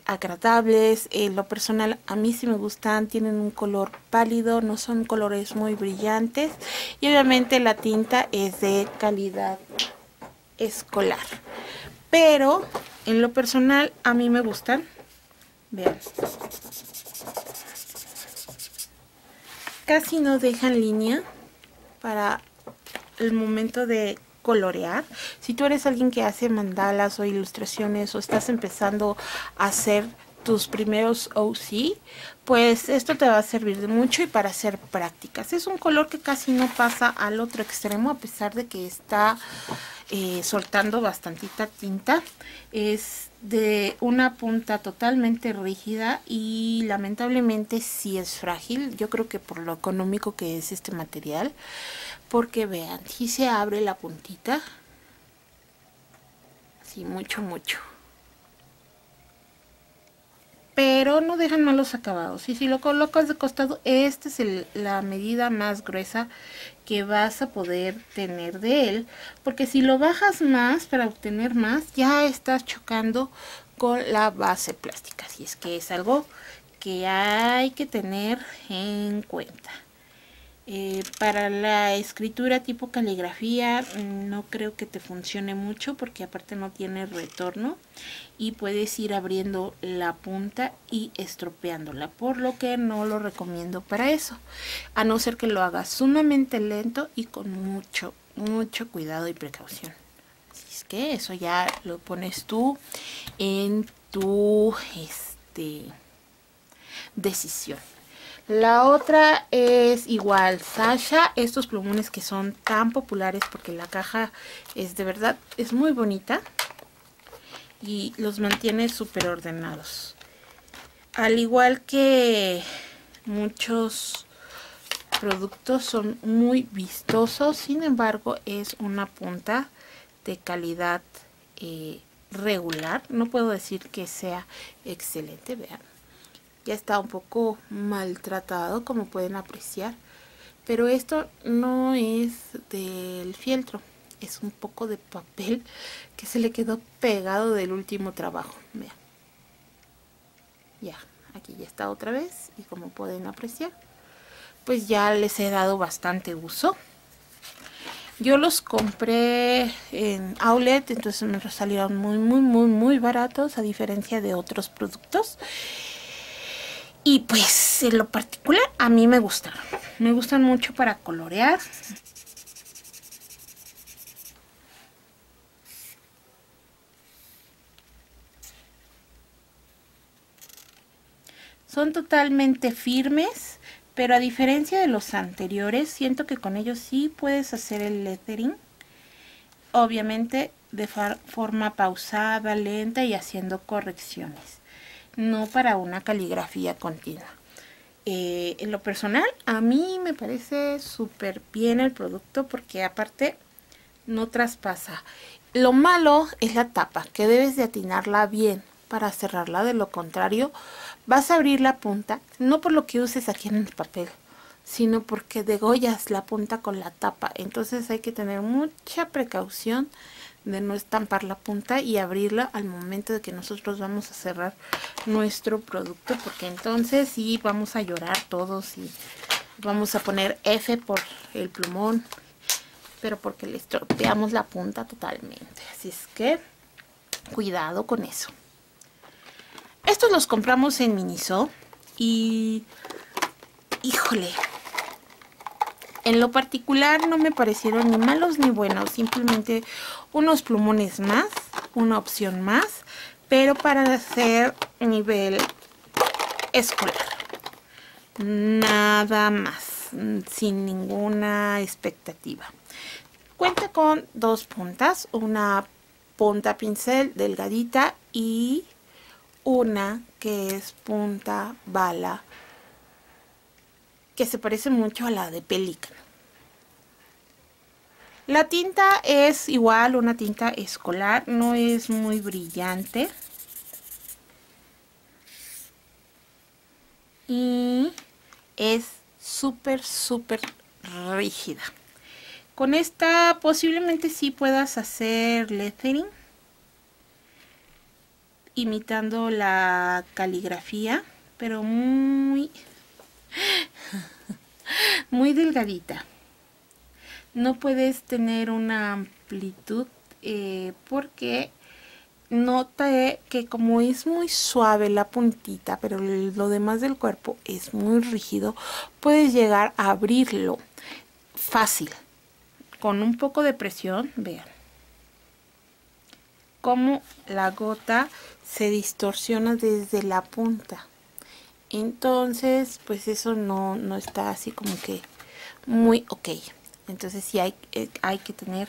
agradables. Lo personal a mí sí me gustan, tienen un color pálido, no son colores muy brillantes y obviamente la tinta es de calidad escolar, pero en lo personal a mí me gustan. Vean, casi no dejan línea para el momento de colorear. Si tú eres alguien que hace mandalas o ilustraciones o estás empezando a hacer tus primeros OC, pues esto te va a servir de mucho y para hacer prácticas. Es un color que casi no pasa al otro extremo, a pesar de que está soltando bastantita tinta. Es de una punta totalmente rígida y lamentablemente sí es frágil. Yo creo que por lo económico que es este material, porque vean, si se abre la puntita, sí, mucho. Pero no dejan malos acabados. Y si lo colocas de costado, esta es la medida más gruesa que vas a poder tener de él. Porque si lo bajas más para obtener más, ya estás chocando con la base plástica. Así es que es algo que hay que tener en cuenta. Para la escritura tipo caligrafía no creo que te funcione mucho porque aparte no tiene retorno y puedes ir abriendo la punta y estropeándola, por lo que no lo recomiendo para eso, a no ser que lo hagas sumamente lento y con mucho cuidado y precaución. Así es que eso ya lo pones tú en tu decisión. La otra es igual, Sasha, estos plumones que son tan populares porque la caja es de verdad, es muy bonita y los mantiene súper ordenados. Al igual que muchos productos son muy vistosos, sin embargo es una punta de calidad regular, no puedo decir que sea excelente, vean. Ya está un poco maltratado, como pueden apreciar. Pero esto no es del fieltro. Es un poco de papel que se le quedó pegado del último trabajo. Vean. Ya, aquí ya está otra vez. Y como pueden apreciar, pues ya les he dado bastante uso. Yo los compré en outlet, entonces me los salieron muy baratos, a diferencia de otros productos. Y pues en lo particular a mí me gustaron. Me gustan mucho para colorear. Son totalmente firmes, pero a diferencia de los anteriores, siento que con ellos sí puedes hacer el lettering. Obviamente de forma pausada, lenta y haciendo correcciones. No para una caligrafía continua. En lo personal, a mí me parece súper bien el producto porque aparte no traspasa. Lo malo es la tapa, que debes de atinarla bien para cerrarla. De lo contrario, vas a abrir la punta, no por lo que uses aquí en el papel, sino porque degollas la punta con la tapa. Entonces hay que tener mucha precaución de no estampar la punta y abrirla al momento de que nosotros vamos a cerrar nuestro producto, porque entonces sí vamos a llorar todos y vamos a poner F por el plumón, pero porque le estropeamos la punta totalmente. Así es que cuidado con eso. Estos los compramos en Miniso y híjole, en lo particular no me parecieron ni malos ni buenos, simplemente unos plumones más, una opción más, pero para hacer nivel escolar. Nada más, sin ninguna expectativa. Cuenta con dos puntas, una punta pincel delgadita y una que es punta bala, que se parece mucho a la de Pelikan. La tinta es igual, una tinta escolar, no es muy brillante. Y es súper rígida. Con esta posiblemente sí puedas hacer lettering, imitando la caligrafía, pero muy delgadita. No puedes tener una amplitud porque noté que como es muy suave la puntita, pero lo demás del cuerpo es muy rígido, puedes llegar a abrirlo fácil. Con un poco de presión, vean cómo la gota se distorsiona desde la punta. Entonces, pues eso no está así como que muy ok. Entonces sí hay que tener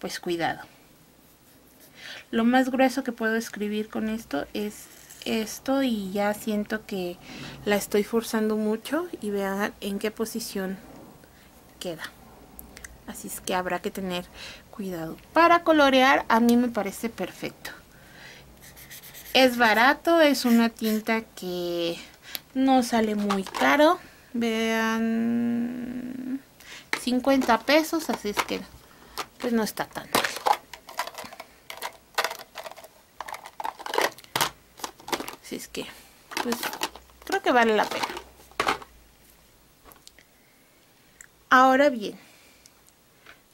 pues cuidado. Lo más grueso que puedo escribir con esto es esto y ya siento que la estoy forzando mucho y vean en qué posición queda. Así es que habrá que tener cuidado. Para colorear a mí me parece perfecto. Es barato, es una tinta que no sale muy caro. Vean, 50 pesos, así es que pues no está tan mal. Así es que pues creo que vale la pena. Ahora bien,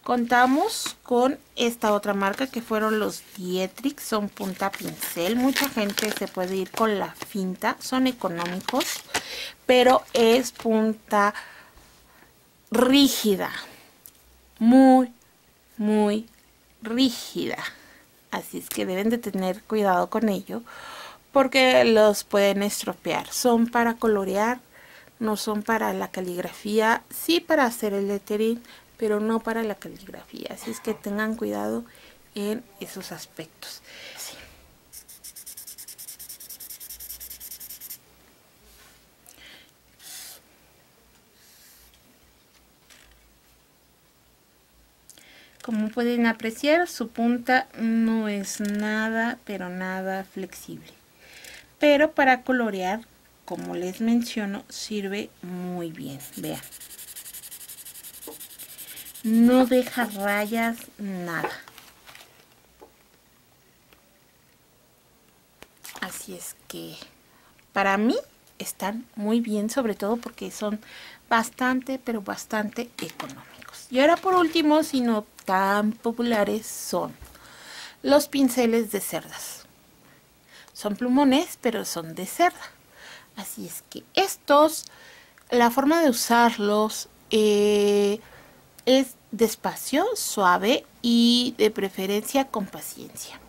contamos con esta otra marca que fueron los Dietrix, son punta pincel. Mucha gente se puede ir con la finta, son económicos, pero es punta rígida, muy rígida. Así es que deben de tener cuidado con ello porque los pueden estropear. Son para colorear, no son para la caligrafía, sí para hacer el lettering, pero no para la caligrafía. Así es que tengan cuidado en esos aspectos. Sí. Como pueden apreciar, su punta no es nada, pero nada flexible. Pero para colorear, como les menciono, sirve muy bien. Vean. No deja rayas, nada. Así es que para mí están muy bien, sobre todo porque son bastante, pero bastante económicos. Y ahora por último, si no tan populares, son los pinceles de cerdas. Son plumones, pero son de cerda. Así es que estos, la forma de usarlos es despacio, suave y de preferencia con paciencia.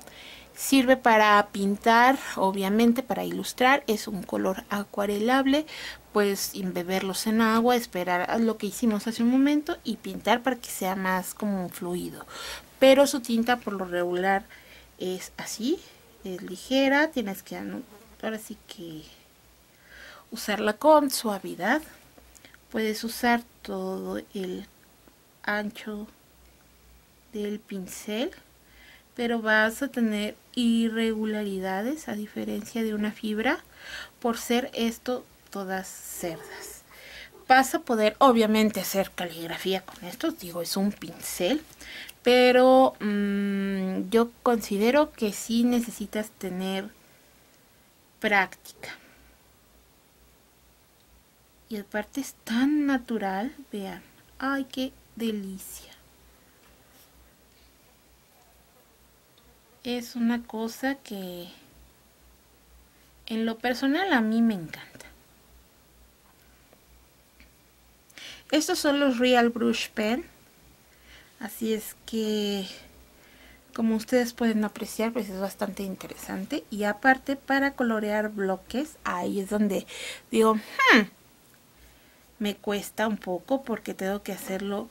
Sirve para pintar, obviamente para ilustrar, es un color acuarelable. Puedes imbeberlos en agua, esperar a lo que hicimos hace un momento y pintar para que sea más como un fluido. Pero su tinta por lo regular es así, es ligera, tienes que ahora sí que usarla con suavidad. Puedes usar todo el ancho del pincel, pero vas a tener irregularidades a diferencia de una fibra, por ser esto todas cerdas. Vas a poder obviamente hacer caligrafía con estos, digo, es un pincel, pero yo considero que sí necesitas tener práctica. Y aparte es tan natural, vean, ay, qué delicia. Es una cosa que en lo personal a mí me encanta. Estos son los Real Brush Pen. Así es que, como ustedes pueden apreciar, pues es bastante interesante. Y aparte para colorear bloques, ahí es donde digo, me cuesta un poco porque tengo que hacerlo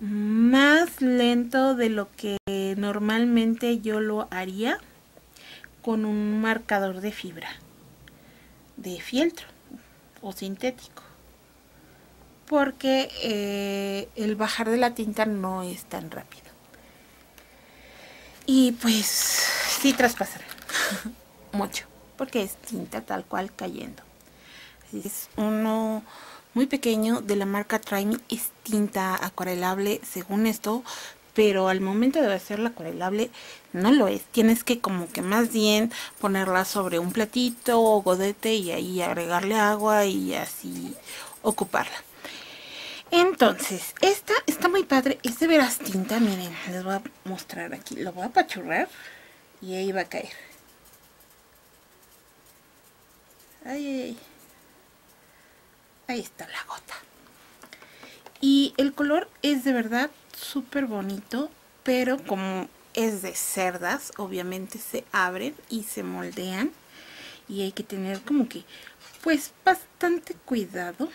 más lento de lo que normalmente yo lo haría con un marcador de fibra de fieltro o sintético, porque el bajar de la tinta no es tan rápido y pues sí traspasa mucho porque es tinta tal cual cayendo. Es uno muy pequeño de la marca Try Me, es tinta acuarelable según esto, pero al momento de hacerla acuarelable no lo es. Tienes que como que más bien ponerla sobre un platito o godete y ahí agregarle agua y así ocuparla. Entonces, esta está muy padre, es de veras tinta, miren, les voy a mostrar aquí, lo voy a apachurrar y ahí va a caer. Ay, ay, ay. Ahí está la gota. Y el color es de verdad súper bonito, pero como es de cerdas, obviamente se abren y se moldean. Y hay que tener como que, pues, bastante cuidado.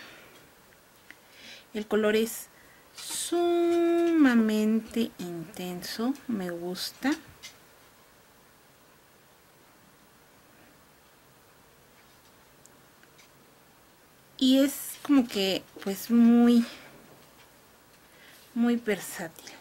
El color es sumamente intenso, me gusta. Y es como que pues muy versátil.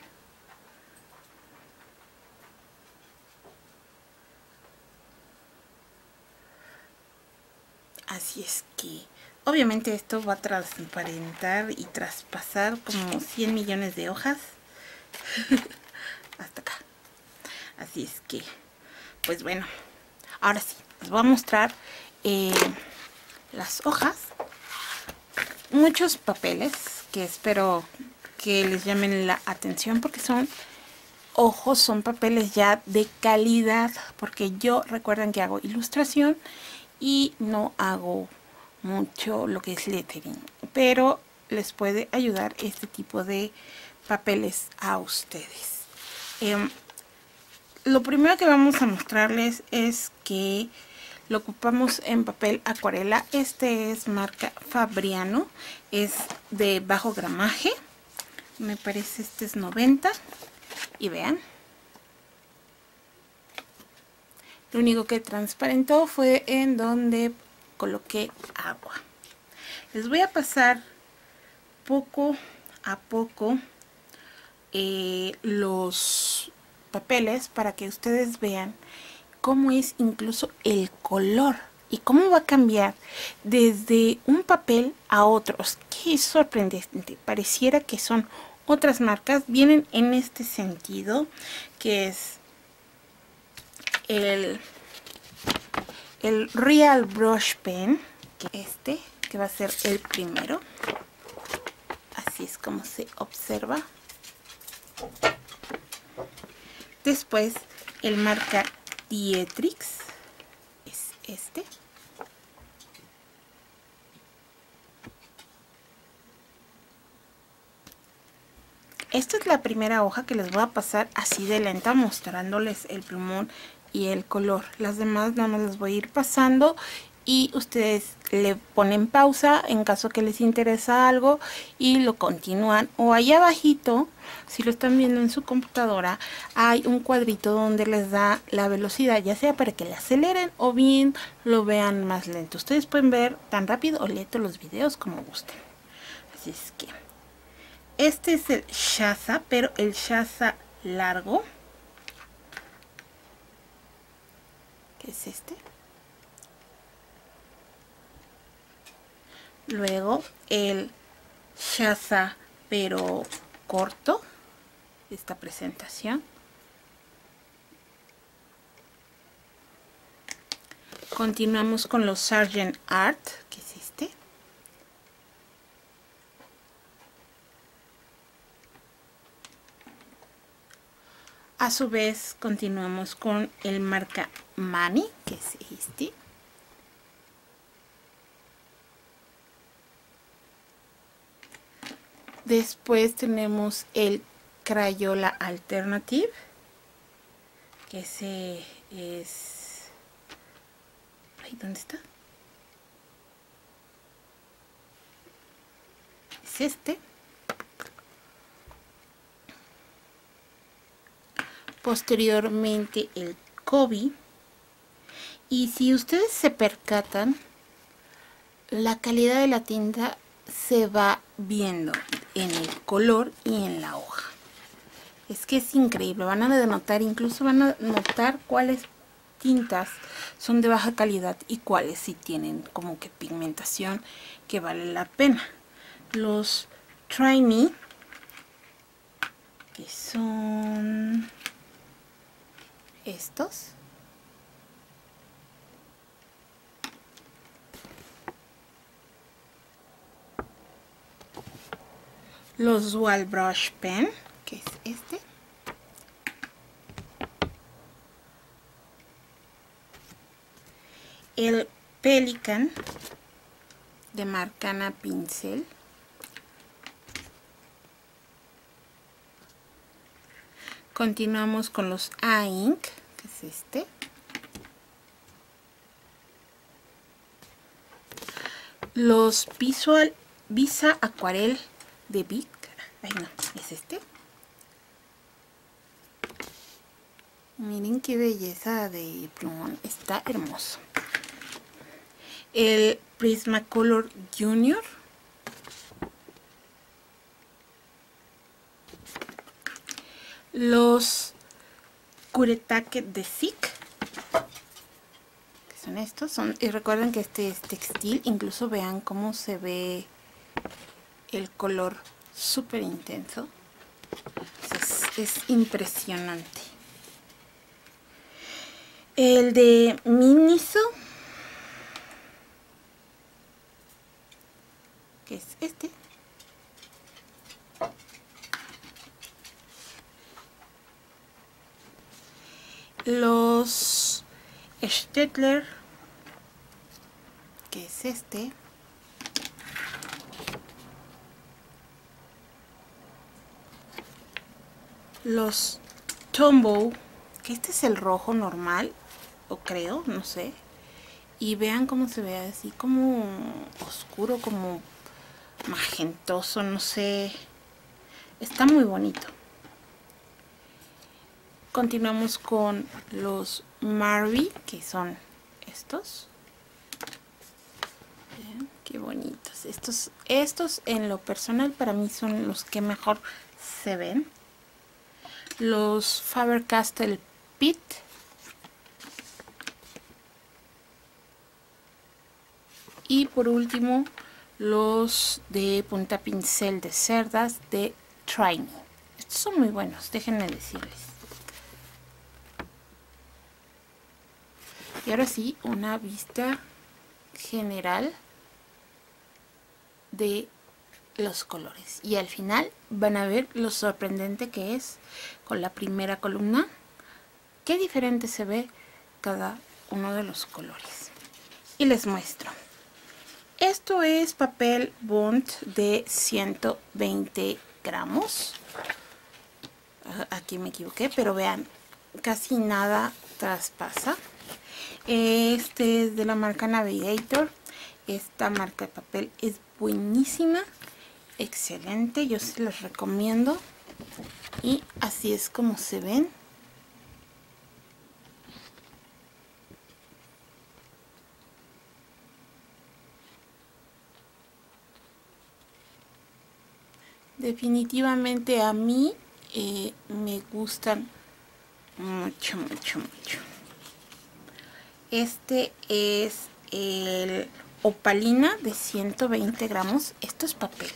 Así es que obviamente esto va a transparentar y traspasar como 100 millones de hojas hasta acá. Así es que pues bueno, ahora sí, les voy a mostrar las hojas. Muchos papeles que espero que les llamen la atención, porque son ojos, son papeles ya de calidad, porque yo recuerden que hago ilustración y no hago mucho lo que es lettering, pero les puede ayudar este tipo de papeles a ustedes. Lo primero que vamos a mostrarles es que lo ocupamos en papel acuarela. Este es marca Fabriano, es de bajo gramaje, me parece este es 90, y vean, lo único que transparentó fue en donde coloqué agua. Les voy a pasar poco a poco los papeles para que ustedes vean cómo es incluso el color y cómo va a cambiar desde un papel a otros. Qué sorprendente, pareciera que son otras marcas. Vienen en este sentido, que es el Real Brush Pen, este que va a ser el primero. Así es como se observa. Después el marca Dietrix, es este. Esta es la primera hoja que les voy a pasar así de lenta, mostrándoles el plumón y el color. Las demás nada más les voy a ir pasando y ustedes le ponen pausa en caso que les interesa algo y lo continúan. O allá abajito, si lo están viendo en su computadora, hay un cuadrito donde les da la velocidad, ya sea para que le aceleren o bien lo vean más lento. Ustedes pueden ver tan rápido o lento los videos como gusten. Así es que este es el Shaz, pero el Shaz largo, que es este. Luego el Shaz pero corto, esta presentación. Continuamos con los Sargent Art, que es este. A su vez continuamos con el marca Mani, que es este. Después tenemos el Crayola Alternative, que ese es... Ay, ¿dónde está? Es este. Posteriormente el Kobe. Y si ustedes se percatan, la calidad de la tinta se va viendo en el color y en la hoja. Es que es increíble, van a denotar, incluso van a notar cuáles tintas son de baja calidad y cuáles sí tienen como que pigmentación que vale la pena. Los Try Me, que son estos. Los Dual Brush Pen, que es este. El Pelikan de Marcana Pincel. Continuamos con los A-Ink, que es este. Los Visa Aquarelle de BIC. Ay, no, es este. Miren qué belleza de plumón, está hermoso. El Prismacolor Junior. Los Kuretake de SIC, que son estos, y recuerden que este es textil, incluso vean cómo se ve el color súper intenso, es impresionante. El de Miniso, que es este. los Staedtler, que es este. Los Tombow, que este es el rojo normal, o creo, no sé. Y vean cómo se ve, así como oscuro, como magentoso, no sé. Está muy bonito. Continuamos con los Marvy, que son estos. Vean qué bonitos. Estos en lo personal para mí son los que mejor se ven. Los Faber Castell Pitt. Y por último, los de punta pincel de cerdas de Try Me. Estos son muy buenos, déjenme decirles. Y ahora sí, una vista general de los colores. Y al final van a ver lo sorprendente que es con la primera columna. Qué diferente se ve cada uno de los colores. Y les muestro. Esto es papel bond de 120 gramos. Aquí me equivoqué, pero vean, casi nada traspasa. Este es de la marca Navigator. Esta marca de papel es buenísima, excelente, yo se las recomiendo. Y así es como se ven. Definitivamente a mí me gustan mucho, mucho, mucho. Este es el opalina de 120 gramos. Esto es papel.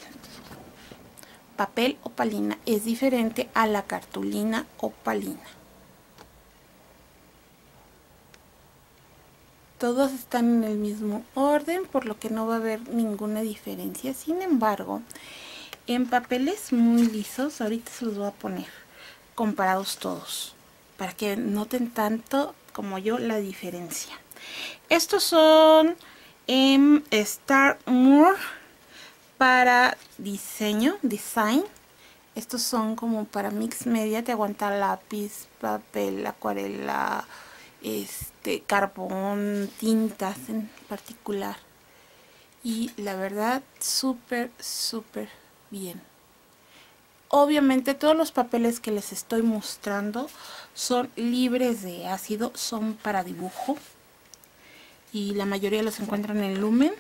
Papel opalina es diferente a la cartulina opalina. Todos están en el mismo orden, por lo que no va a haber ninguna diferencia. Sin embargo, en papeles muy lisos, ahorita se los voy a poner comparados todos, para que noten tanto como yo la diferencia. Estos son en Strathmore para diseño, design. Estos son como para mix media, te aguanta lápiz, papel, acuarela, carbón, tintas en particular. Y la verdad, súper, súper bien. Obviamente todos los papeles que les estoy mostrando son libres de ácido, son para dibujo y la mayoría los encuentran en Lumen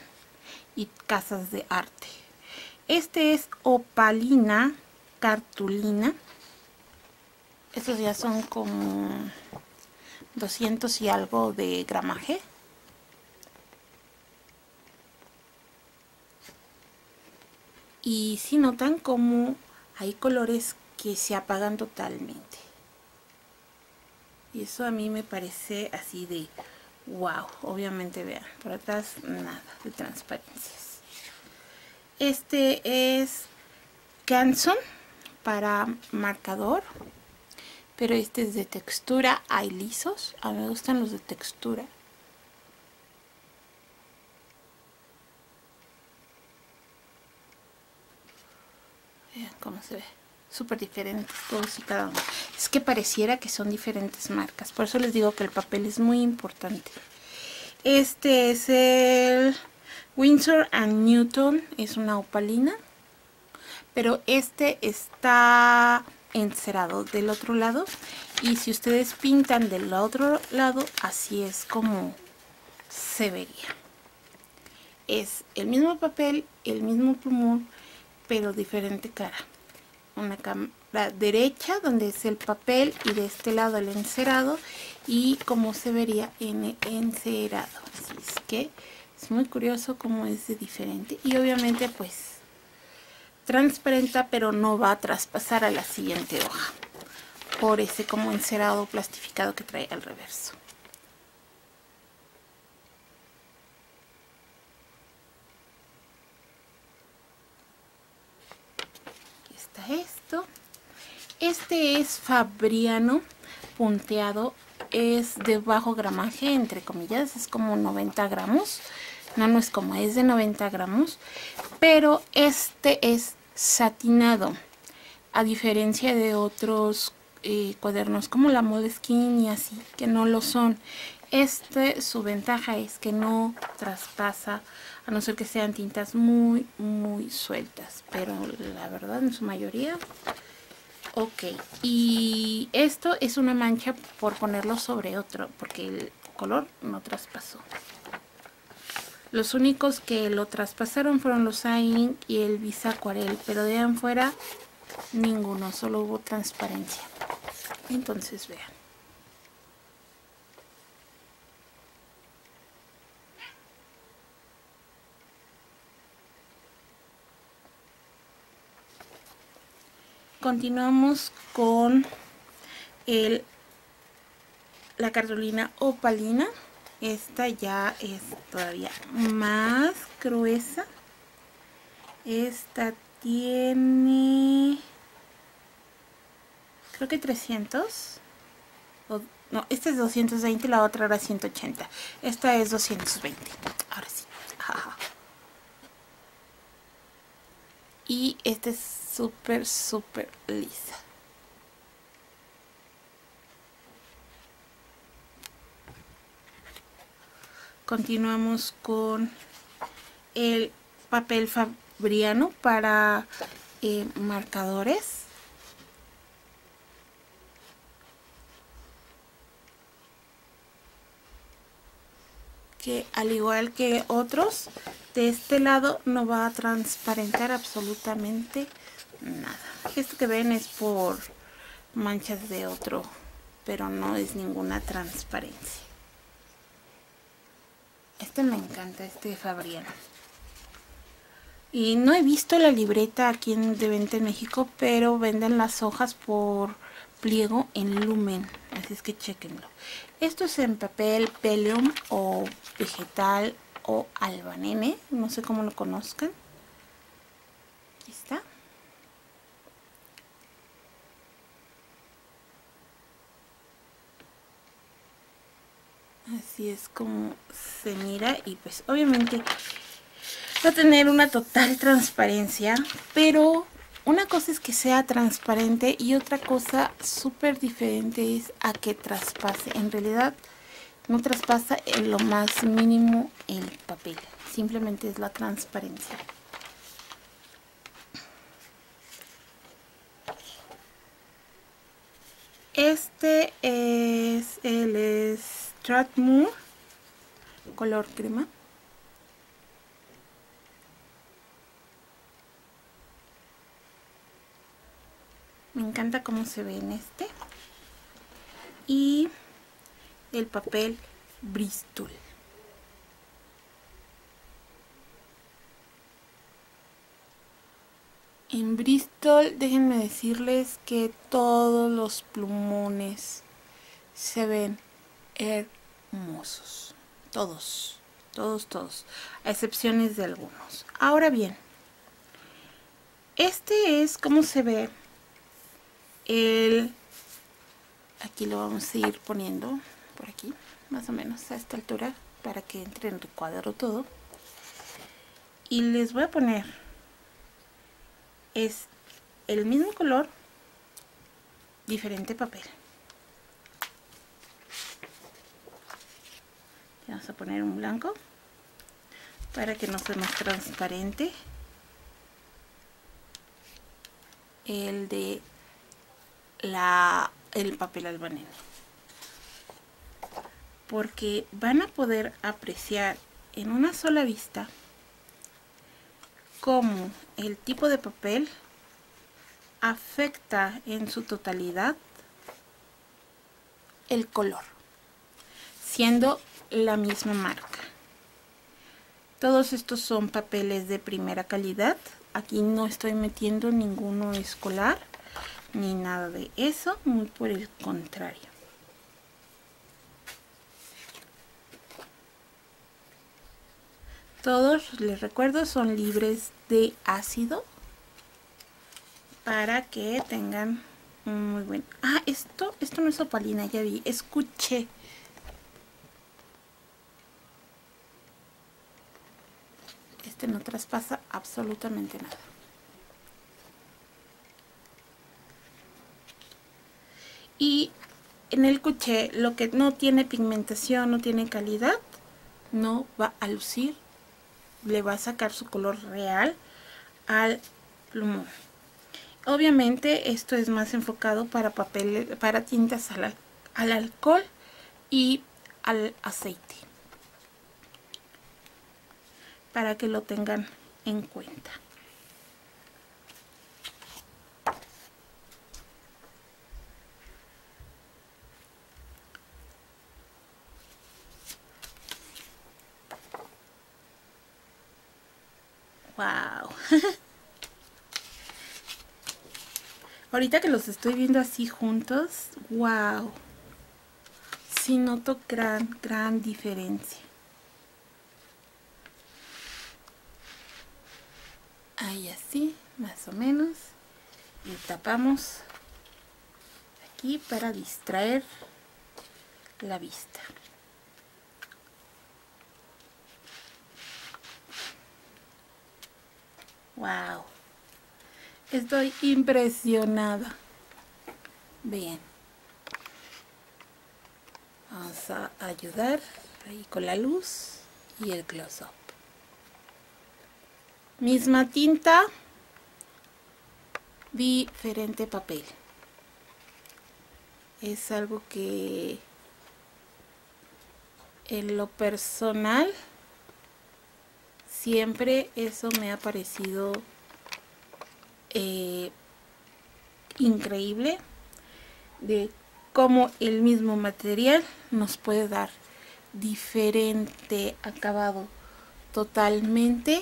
y casas de arte. Este es opalina, cartulina. Estos ya son como 200 y algo de gramaje. Y si notan cómo hay colores que se apagan totalmente. Y eso a mí me parece así de wow. Obviamente vean, por atrás nada de transparencias. Este es Canson para marcador. Pero este es de textura, hay lisos. A mí me gustan los de textura. Cómo se ve, súper diferentes todos y cada uno. Es que pareciera que son diferentes marcas, por eso les digo que el papel es muy importante. Este es el Winsor & Newton, es una opalina, pero este está encerado del otro lado, y si ustedes pintan del otro lado, así es como se vería. Es el mismo papel, el mismo plumón, pero diferente cara. Una cámara derecha donde es el papel y de este lado el encerado, y como se vería en el encerado. Así es que es muy curioso cómo es de diferente, y obviamente pues transparenta, pero no va a traspasar a la siguiente hoja por ese como encerado plastificado que trae al reverso. Esto, este es Fabriano punteado es de bajo gramaje, entre comillas, es como 90 gramos. No, no es como, es de 90 gramos. Pero este es satinado. A diferencia de otros cuadernos como la Moleskine y así, que no lo son. Este, su ventaja es que no traspasa, a no ser que sean tintas muy, muy sueltas. Pero la verdad, en su mayoría... Ok, y esto es una mancha por ponerlo sobre otro, porque el color no traspasó. Los únicos que lo traspasaron fueron los A-Ink y el Visa Aquarelle, pero de ahí fuera ninguno, solo hubo transparencia. Entonces vean. Continuamos con la cartulina opalina. Esta ya es todavía más gruesa. Esta tiene, creo que 300. O, no, esta es 220, la otra era 180. Esta es 220. Ahora sí. Y esta es súper, súper lisa. Continuamos con el papel Fabriano para marcadores. Que al igual que otros, de este lado no va a transparentar absolutamente nada. Esto que ven es por manchas de otro, pero no es ninguna transparencia. Este me encanta, este de Fabriano. Y no he visto la libreta aquí de venta en México, pero venden las hojas por pliego en Lumen, así es que chequenlo. Esto es en papel Pelium o vegetal o albanene, no sé cómo lo conozcan. Aquí está. Así es como se mira y pues obviamente va a tener una total transparencia, pero... Una cosa es que sea transparente y otra cosa súper diferente es a que traspase. En realidad no traspasa en lo más mínimo el papel. Simplemente es la transparencia. Este es el Strathmore color crema. Me encanta cómo se ve en este. Y el papel Bristol. En Bristol, déjenme decirles que todos los plumones se ven hermosos. Todos, todos, todos. A excepciones de algunos. Ahora bien, este es cómo se ve. Aquí lo vamos a ir poniendo por aquí, más o menos a esta altura, para que entre en recuadro todo. Y les voy a poner, es el mismo color, diferente papel. Vamos a poner un blanco, para que no sea más transparente. El de... el papel albanene, porque van a poder apreciar en una sola vista cómo el tipo de papel afecta en su totalidad el color, siendo la misma marca. Todos estos son papeles de primera calidad. Aquí no estoy metiendo ninguno escolar ni nada de eso, muy por el contrario. Todos, les recuerdo, son libres de ácido para que tengan Muy bueno. Ah, esto no es opalina, ya vi. Escuché. Este no traspasa absolutamente nada. Y en el coche, lo que no tiene pigmentación, no tiene calidad, no va a lucir. Le va a sacar su color real al plumón. Obviamente esto es más enfocado para papel, para tintas al alcohol y al aceite, para que lo tengan en cuenta. Wow. Ahorita que los estoy viendo así juntos, wow. Sí noto gran diferencia. Ahí así, más o menos. Y tapamos aquí para distraer la vista. Wow, estoy impresionada. Bien, vamos a ayudar ahí con la luz y el close up. Misma tinta, diferente papel. Es algo que en lo personal siempre eso me ha parecido increíble, de cómo el mismo material nos puede dar diferente acabado totalmente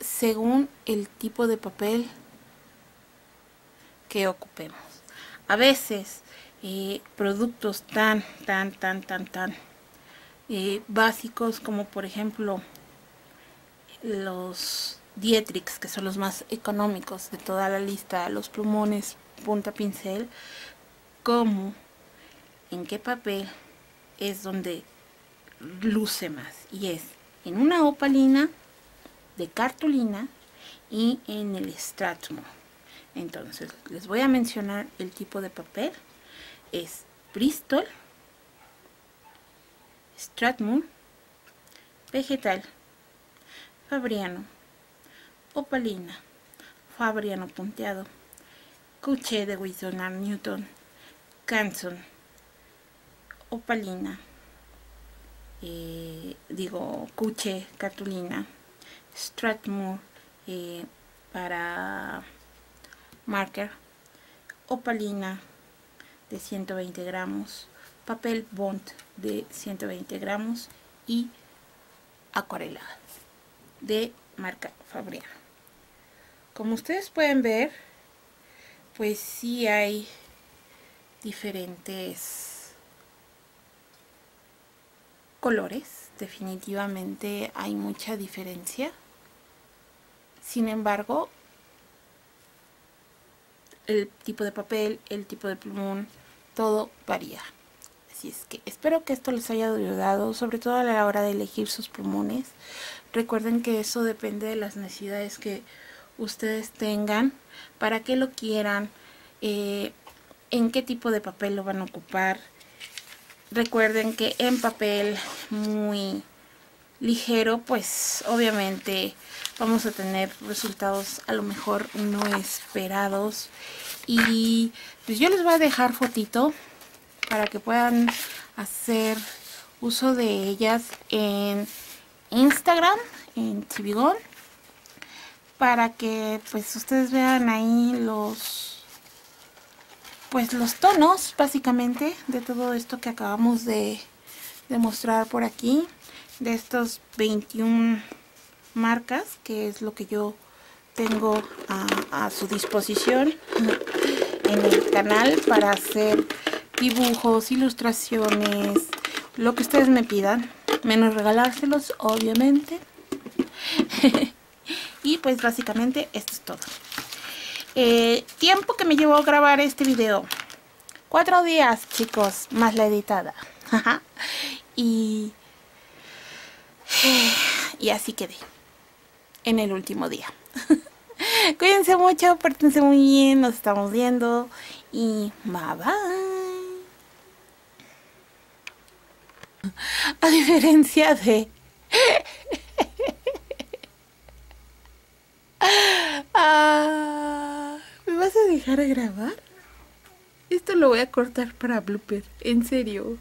según el tipo de papel que ocupemos. A veces productos tan básicos como por ejemplo los Dietrix, que son los más económicos de toda la lista, los plumones punta pincel, como en qué papel es donde luce más, y es en una opalina, de cartulina y en el Strathmore. Entonces les voy a mencionar el tipo de papel. Es Bristol, Strathmore, vegetal, Fabriano, opalina, Fabriano punteado, couché de Winston & Newton, Canson, opalina, couché, cartulina, Strathmore para marker, opalina de 120 gramos, papel bond de 120 gramos y acuarela de marca Fabriano. Como ustedes pueden ver, pues sí hay diferentes colores, definitivamente hay mucha diferencia. Sin embargo, el tipo de papel, el tipo de plumón, todo varía. Así es que espero que esto les haya ayudado, sobre todo a la hora de elegir sus plumones. Recuerden que eso depende de las necesidades que ustedes tengan, para qué lo quieran, en qué tipo de papel lo van a ocupar. Recuerden que en papel muy ligero, pues obviamente vamos a tener resultados a lo mejor no esperados. Y pues yo les voy a dejar fotito para que puedan hacer uso de ellas en Instagram, en Chiviggon, para que pues ustedes vean ahí los tonos básicamente de todo esto que acabamos de mostrar por aquí, de estos 21 marcas, que es lo que yo tengo a su disposición en el canal para hacer dibujos, ilustraciones, lo que ustedes me pidan, menos regalárselos, obviamente. Y pues básicamente esto es todo. Tiempo que me llevó a grabar este video. 4 días, chicos, más la editada. Y así quedé en el último día. Cuídense mucho, pórtense muy bien, nos estamos viendo y bye bye. A diferencia de... ¿me vas a dejar grabar? Esto lo voy a cortar para blooper, en serio.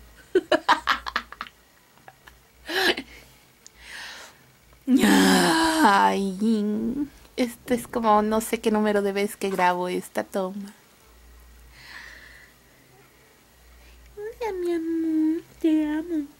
Ay, esto es como no sé qué número de veces que grabo esta toma. Hola, mi amor, te amo.